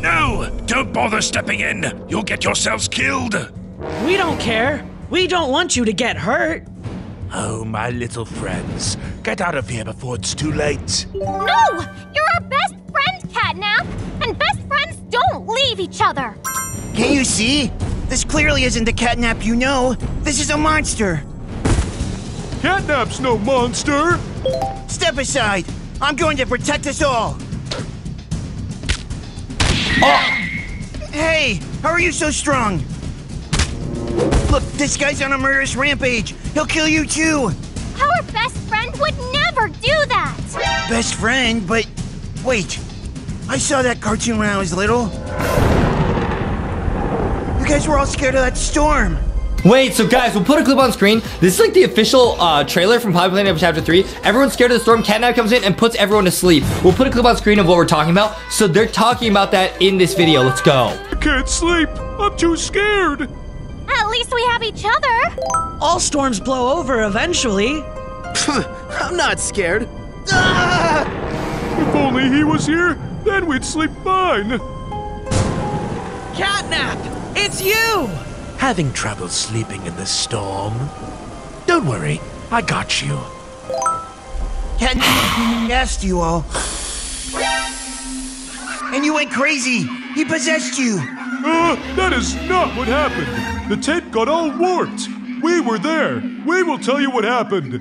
No, don't bother stepping in. You'll get yourselves killed. We don't care. We don't want you to get hurt. Oh, my little friends. Get out of here before it's too late. No, you're our best friend, Catnap. And best friends don't leave each other. Can you see? This clearly isn't the Catnap you know. This is a monster. Catnap's no monster. Step aside. I'm going to protect us all. Oh. Hey, how are you so strong? Look, this guy's on a murderous rampage. He'll kill you too. Our best friend would never do that. Best friend, but wait. I saw that cartoon when I was little. You guys were all scared of that storm. Wait, so guys, we'll put a clip on screen. This is like the official uh, trailer from Poppy Playtime Chapter three. Everyone's scared of the storm. Catnap comes in and puts everyone to sleep. We'll put a clip on screen of what we're talking about. So they're talking about that in this video. Let's go. I can't sleep. I'm too scared. At least we have each other. All storms blow over eventually. I'm not scared. Ah! If only he was here, then we'd sleep fine. Catnap! It's you! Having trouble sleeping in the storm? Don't worry, I got you. Catnap possessed you all. And you went crazy! He possessed you! Uh, that is not what happened! The tent got all warped! We were there! We will tell you what happened!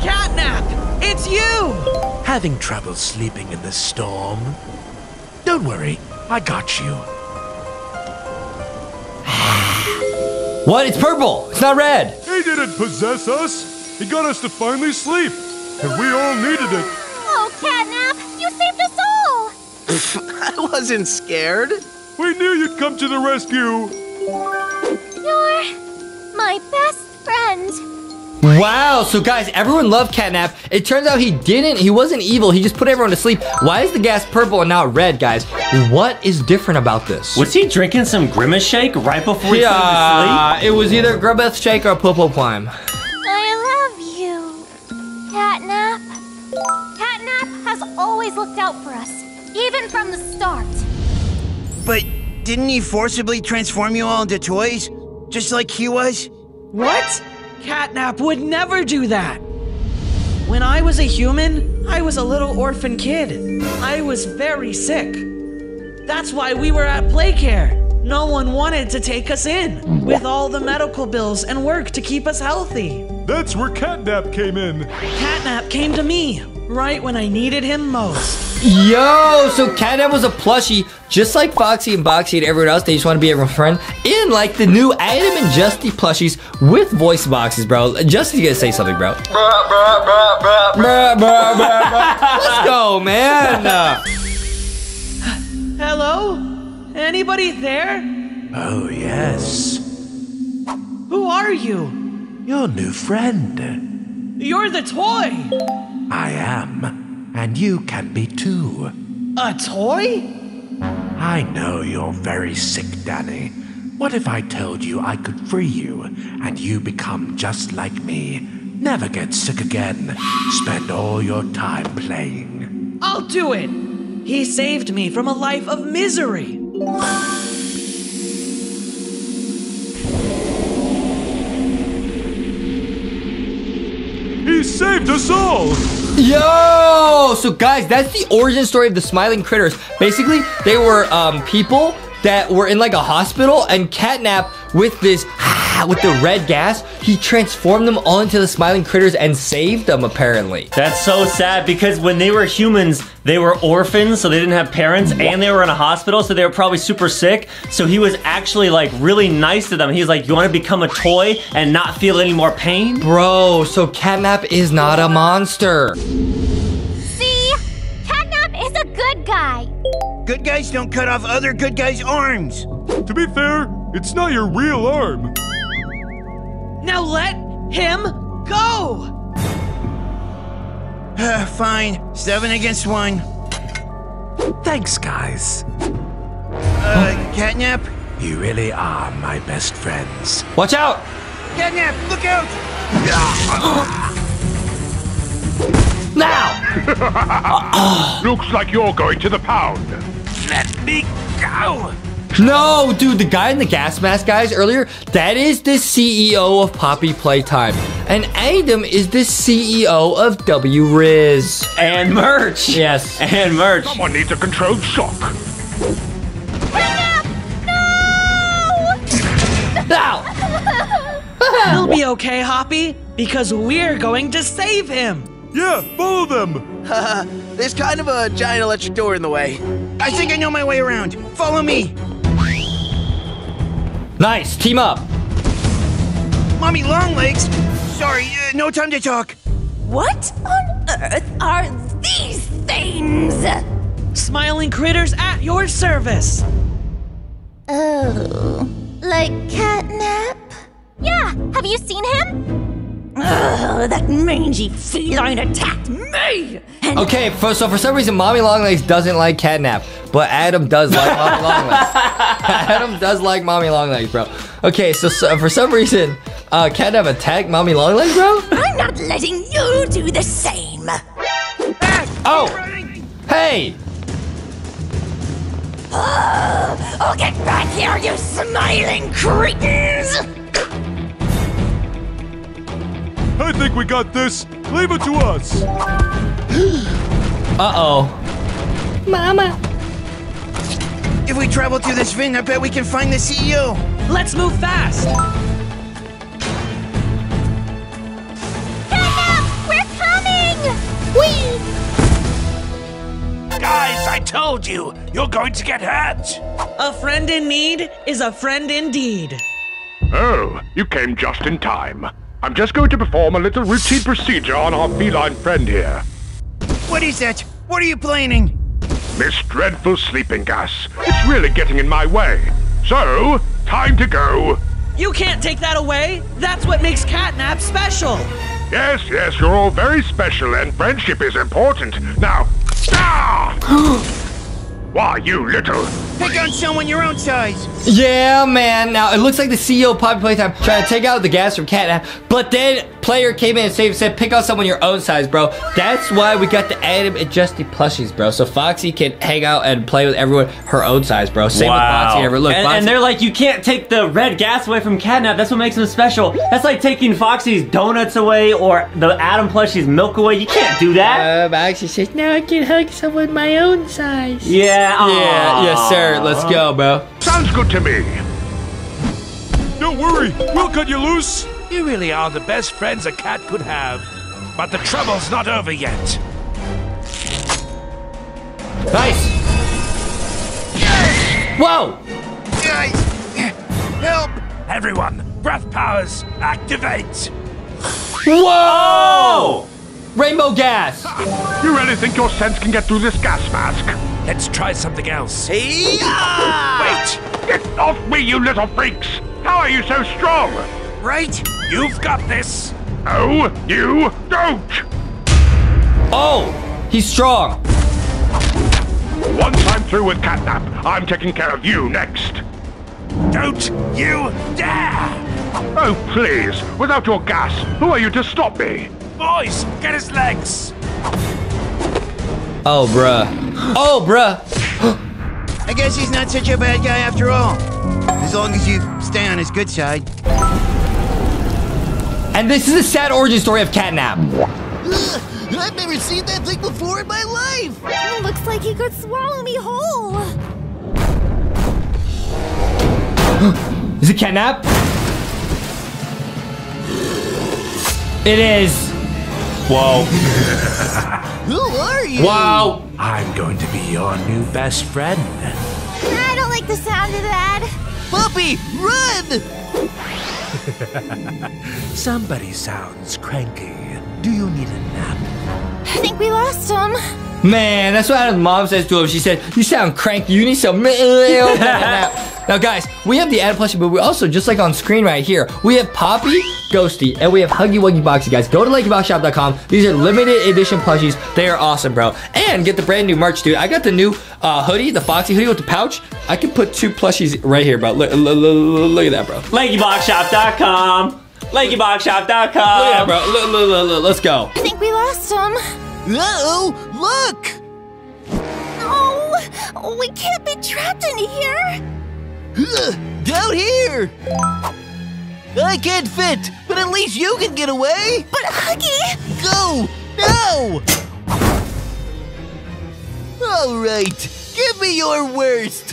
Catnap! It's you! Having trouble sleeping in the storm? Don't worry, I got you. What? It's purple. It's not red. He didn't possess us. He got us to finally sleep. And we all needed it. Oh, Catnap, you saved us all. I wasn't scared. We knew you'd come to the rescue. You're my best friend. Wow, so guys, everyone loved Catnap. It turns out he didn't, he wasn't evil. He just put everyone to sleep. Why is the gas purple and not red, guys? What is different about this? Was he drinking some Grimace shake right before he yeah, fell asleep? It was either Grimace shake or Popo Prime. I love you, Catnap. Catnap has always looked out for us, even from the start. But didn't he forcibly transform you all into toys? Just like he was? What? Catnap would never do that. When I was a human, I was a little orphan kid. I was very sick. That's why we were at Playcare. No one wanted to take us in, with all the medical bills and work to keep us healthy. That's where Catnap came in. Catnap came to me, right when I needed him most. Yo, so Catnap was a plushie, just like Foxy and Boxy and everyone else. They just want to be everyone's friend. In like the new Adam and Justin plushies with voice boxes, bro. Justin's gonna say something, bro. Let's go, man. Uh, Hello? Anybody there? Oh, yes. Who are you? your new friend. You're the toy! I am, and you can be too. A toy? I know you're very sick, Danny. What if I told you I could free you, and you become just like me? Never get sick again. Spend all your time playing. I'll do it! He saved me from a life of misery. He saved us all! Yo! So guys, that's the origin story of the Smiling Critters. Basically, they were um, people that were in like a hospital, and Catnap with this, with the red gas, he transformed them all into the Smiling Critters and saved them apparently. That's so sad because when they were humans, they were orphans, so they didn't have parents, and they were in a hospital, so they were probably super sick. So he was actually like really nice to them. He was like, you want to become a toy and not feel any more pain? Bro, so Catnap is not a monster. See? Catnap is a good guy. Good guys don't cut off other good guys' arms. To be fair, it's not your real arm. Now let him go! Uh, fine. Seven against one. Thanks, guys. Uh, Catnap? You really are my best friends. Watch out! Catnap, look out! Now! uh, oh. Looks like you're going to the pound. Let me go! No, dude, the guy in the gas mask, guys, earlier, that is the C E O of Poppy Playtime. And Adam is the C E O of W Riz. And merch. Yes. And merch. Someone needs a controlled shock. No! Ow! He'll be okay, Hoppy, because we're going to save him. Yeah, follow them. There's kind of a giant electric door in the way. I think I know my way around. Follow me. Nice, team up. Mommy Longlegs? Sorry, uh, no time to talk. What on earth are these things? Smiling Critters at your service. Oh, like Catnap? Yeah, have you seen him? Oh, that mangy feline attacked me! And okay, for, so for some reason, Mommy Longlegs doesn't like Catnap. But Adam does like Mommy Longlegs. Adam does like Mommy Longlegs, bro. Okay, so, so for some reason, uh, Catnap attacked Mommy Longlegs, bro? I'm not letting you do the same. Oh! Hey! Oh, oh, get back here, you smiling cretins! I think we got this. Leave it to us. Uh-oh. Mama. If we travel through this vein, I bet we can find the C E O. Let's move fast! Catnap! We're coming! Whee! Guys, I told you! You're going to get hurt! A friend in need is a friend indeed. Oh, you came just in time. I'm just going to perform a little routine procedure on our feline friend here. What is that? What are you planning? This dreadful sleeping gas. It's really getting in my way. So, time to go. You can't take that away. That's what makes Catnap special. Yes, yes, you're all very special and friendship is important. Now, ah! Why, you little... Pick on someone your own size. Yeah, man. Now, it looks like the C E O of Poppy Playtime trying to take out the gas from Catnap, but then player came in and saved and said, pick on someone your own size, bro. That's why we got the Adam and Justin plushies, bro. So Foxy can hang out and play with everyone her own size, bro. Same wow. with Foxy. Everyone. Look, and, Foxy. And they're like, you can't take the red gas away from Catnap. That's what makes him special. That's like taking Foxy's donuts away or the Adam plushie's milk away. You can't do that. Uh, Foxy says, now I can hug someone my own size. Yeah. Aww. Yeah. Yes, sir. Let's go, bro. Sounds good to me. Don't worry, we'll cut you loose. You really are the best friends a cat could have. But the trouble's not over yet. Nice. Whoa! Guys, help! Everyone, breath powers activate. Whoa! Rainbow gas! You really think your sense can get through this gas mask? Let's try something else. Hey-ya! Wait! Get off me, you little freaks! How are you so strong? Right? You've got this. No, you don't. Oh, he's strong. Once I'm through with Catnap, I'm taking care of you next. Don't you dare! Oh, please. Without your gas, who are you to stop me? Boys, get his legs. Oh, bruh. Oh, bruh. I guess he's not such a bad guy after all. As long as you stay on his good side. And this is a sad origin story of Catnap. Ugh, I've never seen that thing before in my life. It looks like he could swallow me whole. Is it Catnap? It is. Whoa. Who are you? Wow. I'm going to be your new best friend. I don't like the sound of that. Puppy, run! Somebody sounds cranky. Do you need a nap? I think we lost him. Man, that's what Adam's mom says to him. She said, you sound cranky. You need some nap. Now, guys, we have the Adam plushie, but we also, just like on screen right here, we have Poppy, Ghosty, and we have Huggy Wuggy Boxy, guys. Go to Lanky Box Shop dot com. These are limited edition plushies. They are awesome, bro. And get the brand new merch, dude. I got the new uh, hoodie, the Foxy hoodie with the pouch. I can put two plushies right here, bro. Look, look, look, look at that, bro. Lanky Box Shop dot com. Lanky Box Shop dot com. Look at that, bro. Look, look, look, look. Let's go. I think we lost him. Uh-oh. Look. No. We can't be trapped in here. Uh, down here! I can't fit, but at least you can get away! But Huggy! Go! No! Alright, give me your worst!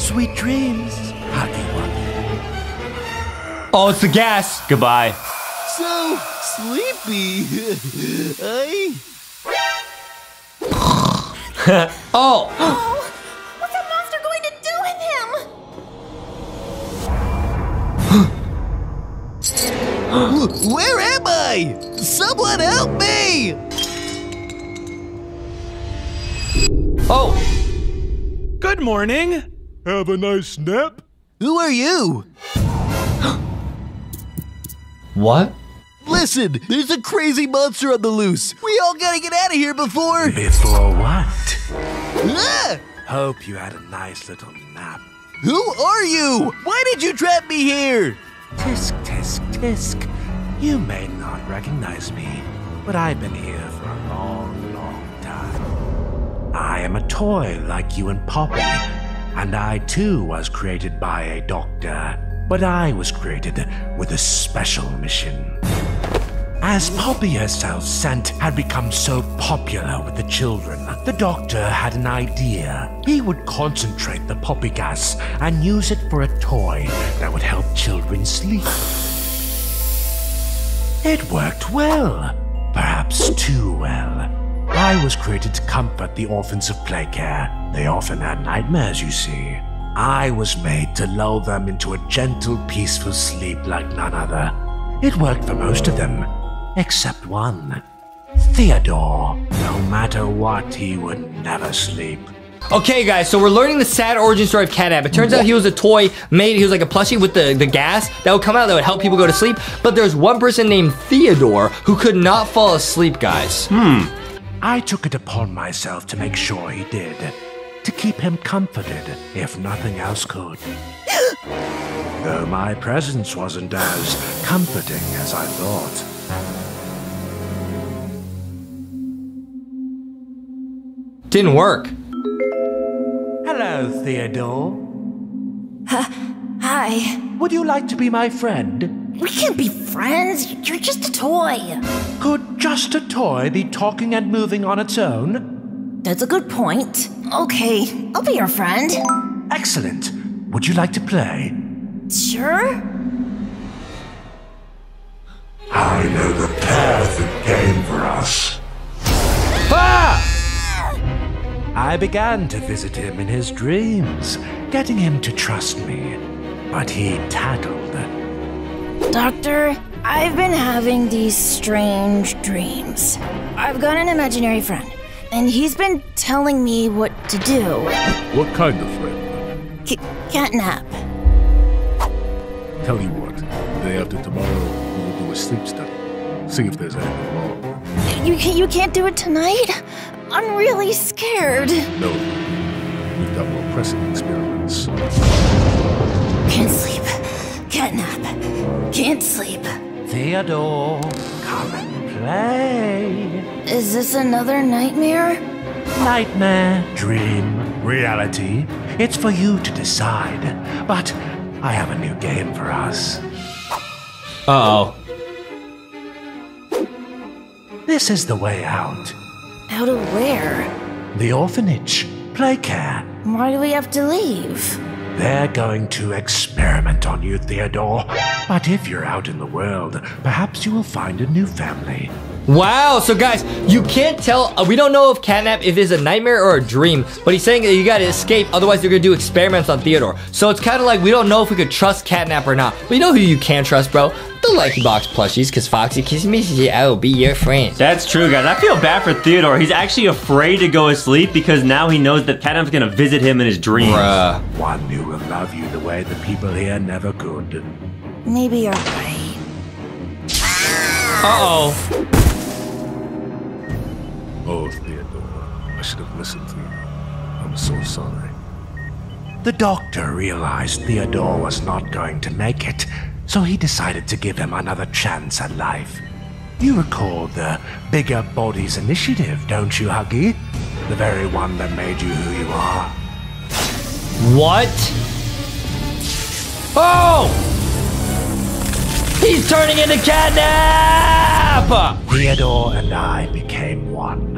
Sweet dreams, Huggy Wuggy. Oh, it's the gas! Goodbye. So sleepy. I... oh! Oh! Where am I? Someone help me! Oh! Good morning! Have a nice nap. Who are you? What? Listen, there's a crazy monster on the loose. We all gotta get out of here before... Before what? Ah! Hope you had a nice little nap. Who are you? Why did you trap me here? Tisk, tisk, tisk. You may not recognize me, but I've been here for a long, long time. I am a toy like you and Poppy, and I too was created by a doctor, but I was created with a special mission. As Poppy herself, scent had become so popular with the children, the doctor had an idea. He would concentrate the poppy gas and use it for a toy that would help children sleep. It worked well, perhaps too well. I was created to comfort the orphans of Playcare. They often had nightmares, you see. I was made to lull them into a gentle, peaceful sleep like none other. It worked for most of them. Except one. Theodore. No matter what, he would never sleep. Okay, guys, so we're learning the sad origin story of Catnap. It turns out he was a toy made, he was like a plushie with the, the gas that would come out that would help people go to sleep. But there's one person named Theodore who could not fall asleep, guys. Hmm. I took it upon myself to make sure he did. To keep him comforted, if nothing else could. Though my presence wasn't as comforting as I thought. Didn't work. Hello, Theodore. Uh, hi. Would you like to be my friend? We can't be friends. You're just a toy. Could just a toy be talking and moving on its own? That's a good point. Okay, I'll be your friend. Excellent. Would you like to play? Sure. I know the path that came for us. Ah! I began to visit him in his dreams, getting him to trust me, but he tattled. Doctor, I've been having these strange dreams. I've got an imaginary friend, and he's been telling me what to do. What kind of friend? C Catnap. Tell you what, the day after tomorrow, we will do a sleep study. See if there's anything wrong. You, you can't do it tonight? I'm really scared. No, we've got more pressing experiments. Can't sleep. Catnap. Can't sleep. Theodore. Come and play. Is this another nightmare? Nightmare, dream, reality. It's for you to decide. But I have a new game for us. Uh-oh. This is the way out. Out of where? The orphanage. Playcare. Why do we have to leave? They're going to experiment on you, Theodore. But if you're out in the world, perhaps you will find a new family. Wow, so guys, you can't tell, uh, we don't know if Catnap, if it's a nightmare or a dream, but he's saying that you gotta escape, otherwise they're gonna do experiments on Theodore. So it's kinda like we don't know if we could trust Catnap or not. We know who you can trust, bro. The LankyBox plushies, cause Foxy kisses me, I'll be your friend. That's true, guys. I feel bad for Theodore. He's actually afraid to go to sleep because now he knows that Catnap's gonna visit him in his dreams. Bruh. One who will love you the way the people here never could. Maybe you're right. Uh-oh. Oh, Theodore, I should have listened to you. I'm so sorry. The doctor realized Theodore was not going to make it, so he decided to give him another chance at life. You recall the Bigger Bodies initiative, don't you, Huggy? The very one that made you who you are. What? Oh! He's turning into Catnap! Theodore and I became one.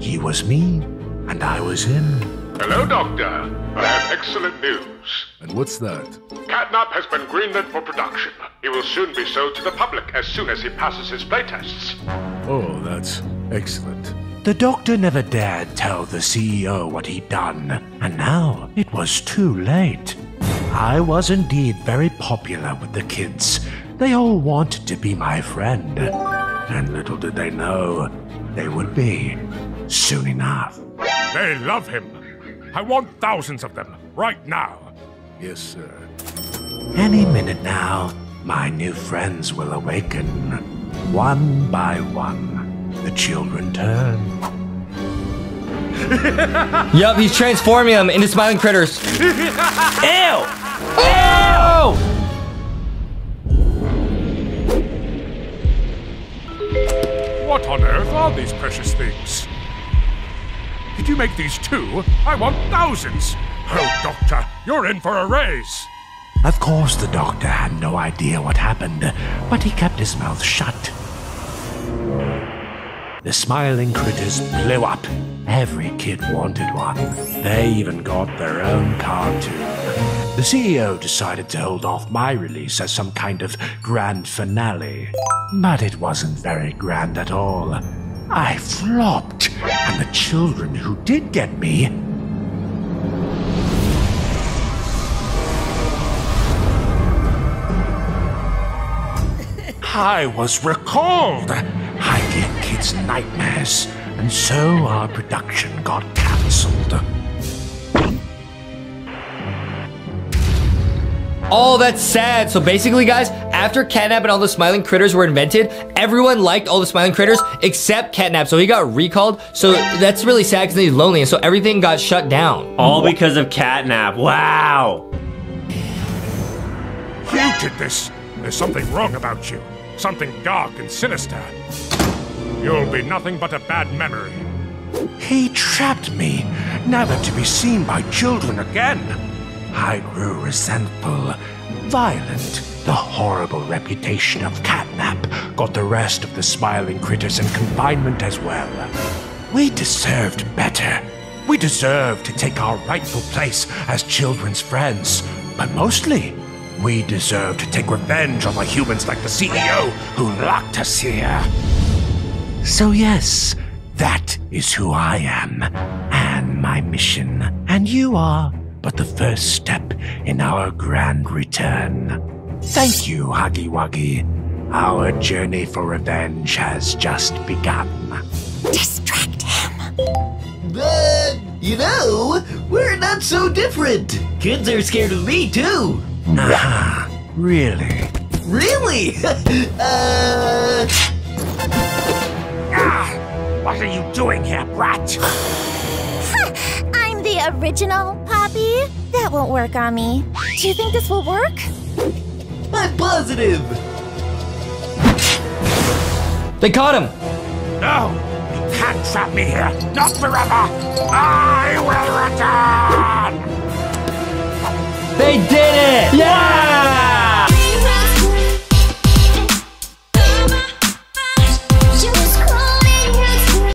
He was me, and I was him. Hello, Doctor. I have excellent news. And what's that? Catnap has been greenlit for production. He will soon be sold to the public as soon as he passes his playtests. Oh, that's excellent. The doctor never dared tell the C E O what he'd done, and now it was too late. I was indeed very popular with the kids. They all wanted to be my friend, and little did they know they would be soon enough. They love him. I want thousands of them right now. Yes, sir. Any minute now, my new friends will awaken. One by one, the children turn. Yup, he's transforming them into Smiling Critters. Ew! Ew! What on earth are these precious things? Did you make these two? I want thousands! Oh, Doctor, you're in for a raise! Of course the doctor had no idea what happened, but he kept his mouth shut. The Smiling Critters blew up. Every kid wanted one. They even got their own cartoon. The C E O decided to hold off my release as some kind of grand finale. But it wasn't very grand at all. I flopped, and the children who did get me I was recalled! I give kids nightmares. And so our production got cancelled. Oh, that's sad. So basically, guys, after Catnap and all the Smiling Critters were invented, everyone liked all the Smiling Critters except Catnap. So he got recalled. So that's really sad because he's lonely. And so everything got shut down. All because of Catnap. Wow. You did this. There's something wrong about you. Something dark and sinister. You'll be nothing but a bad memory. He trapped me, never to be seen by children again. I grew resentful, violent. The horrible reputation of Catnap got the rest of the Smiling Critters in confinement as well. We deserved better. We deserved to take our rightful place as children's friends, but mostly, we deserved to take revenge on the humans like the C E O who locked us here. So yes, that is who I am, and my mission, and you are but the first step in our grand return. Thank you, Huggy Wuggy. Our journey for revenge has just begun. Distract him. Uh, you know, we're not so different. Kids are scared of me, too. Aha, Really? Really? uh... Ah! What are you doing here, brat? I'm the original, Poppy. That won't work on me. Do you think this will work? I'm positive! They caught him! No! You can't trap me here! Not forever! I will return! They did it! Yeah!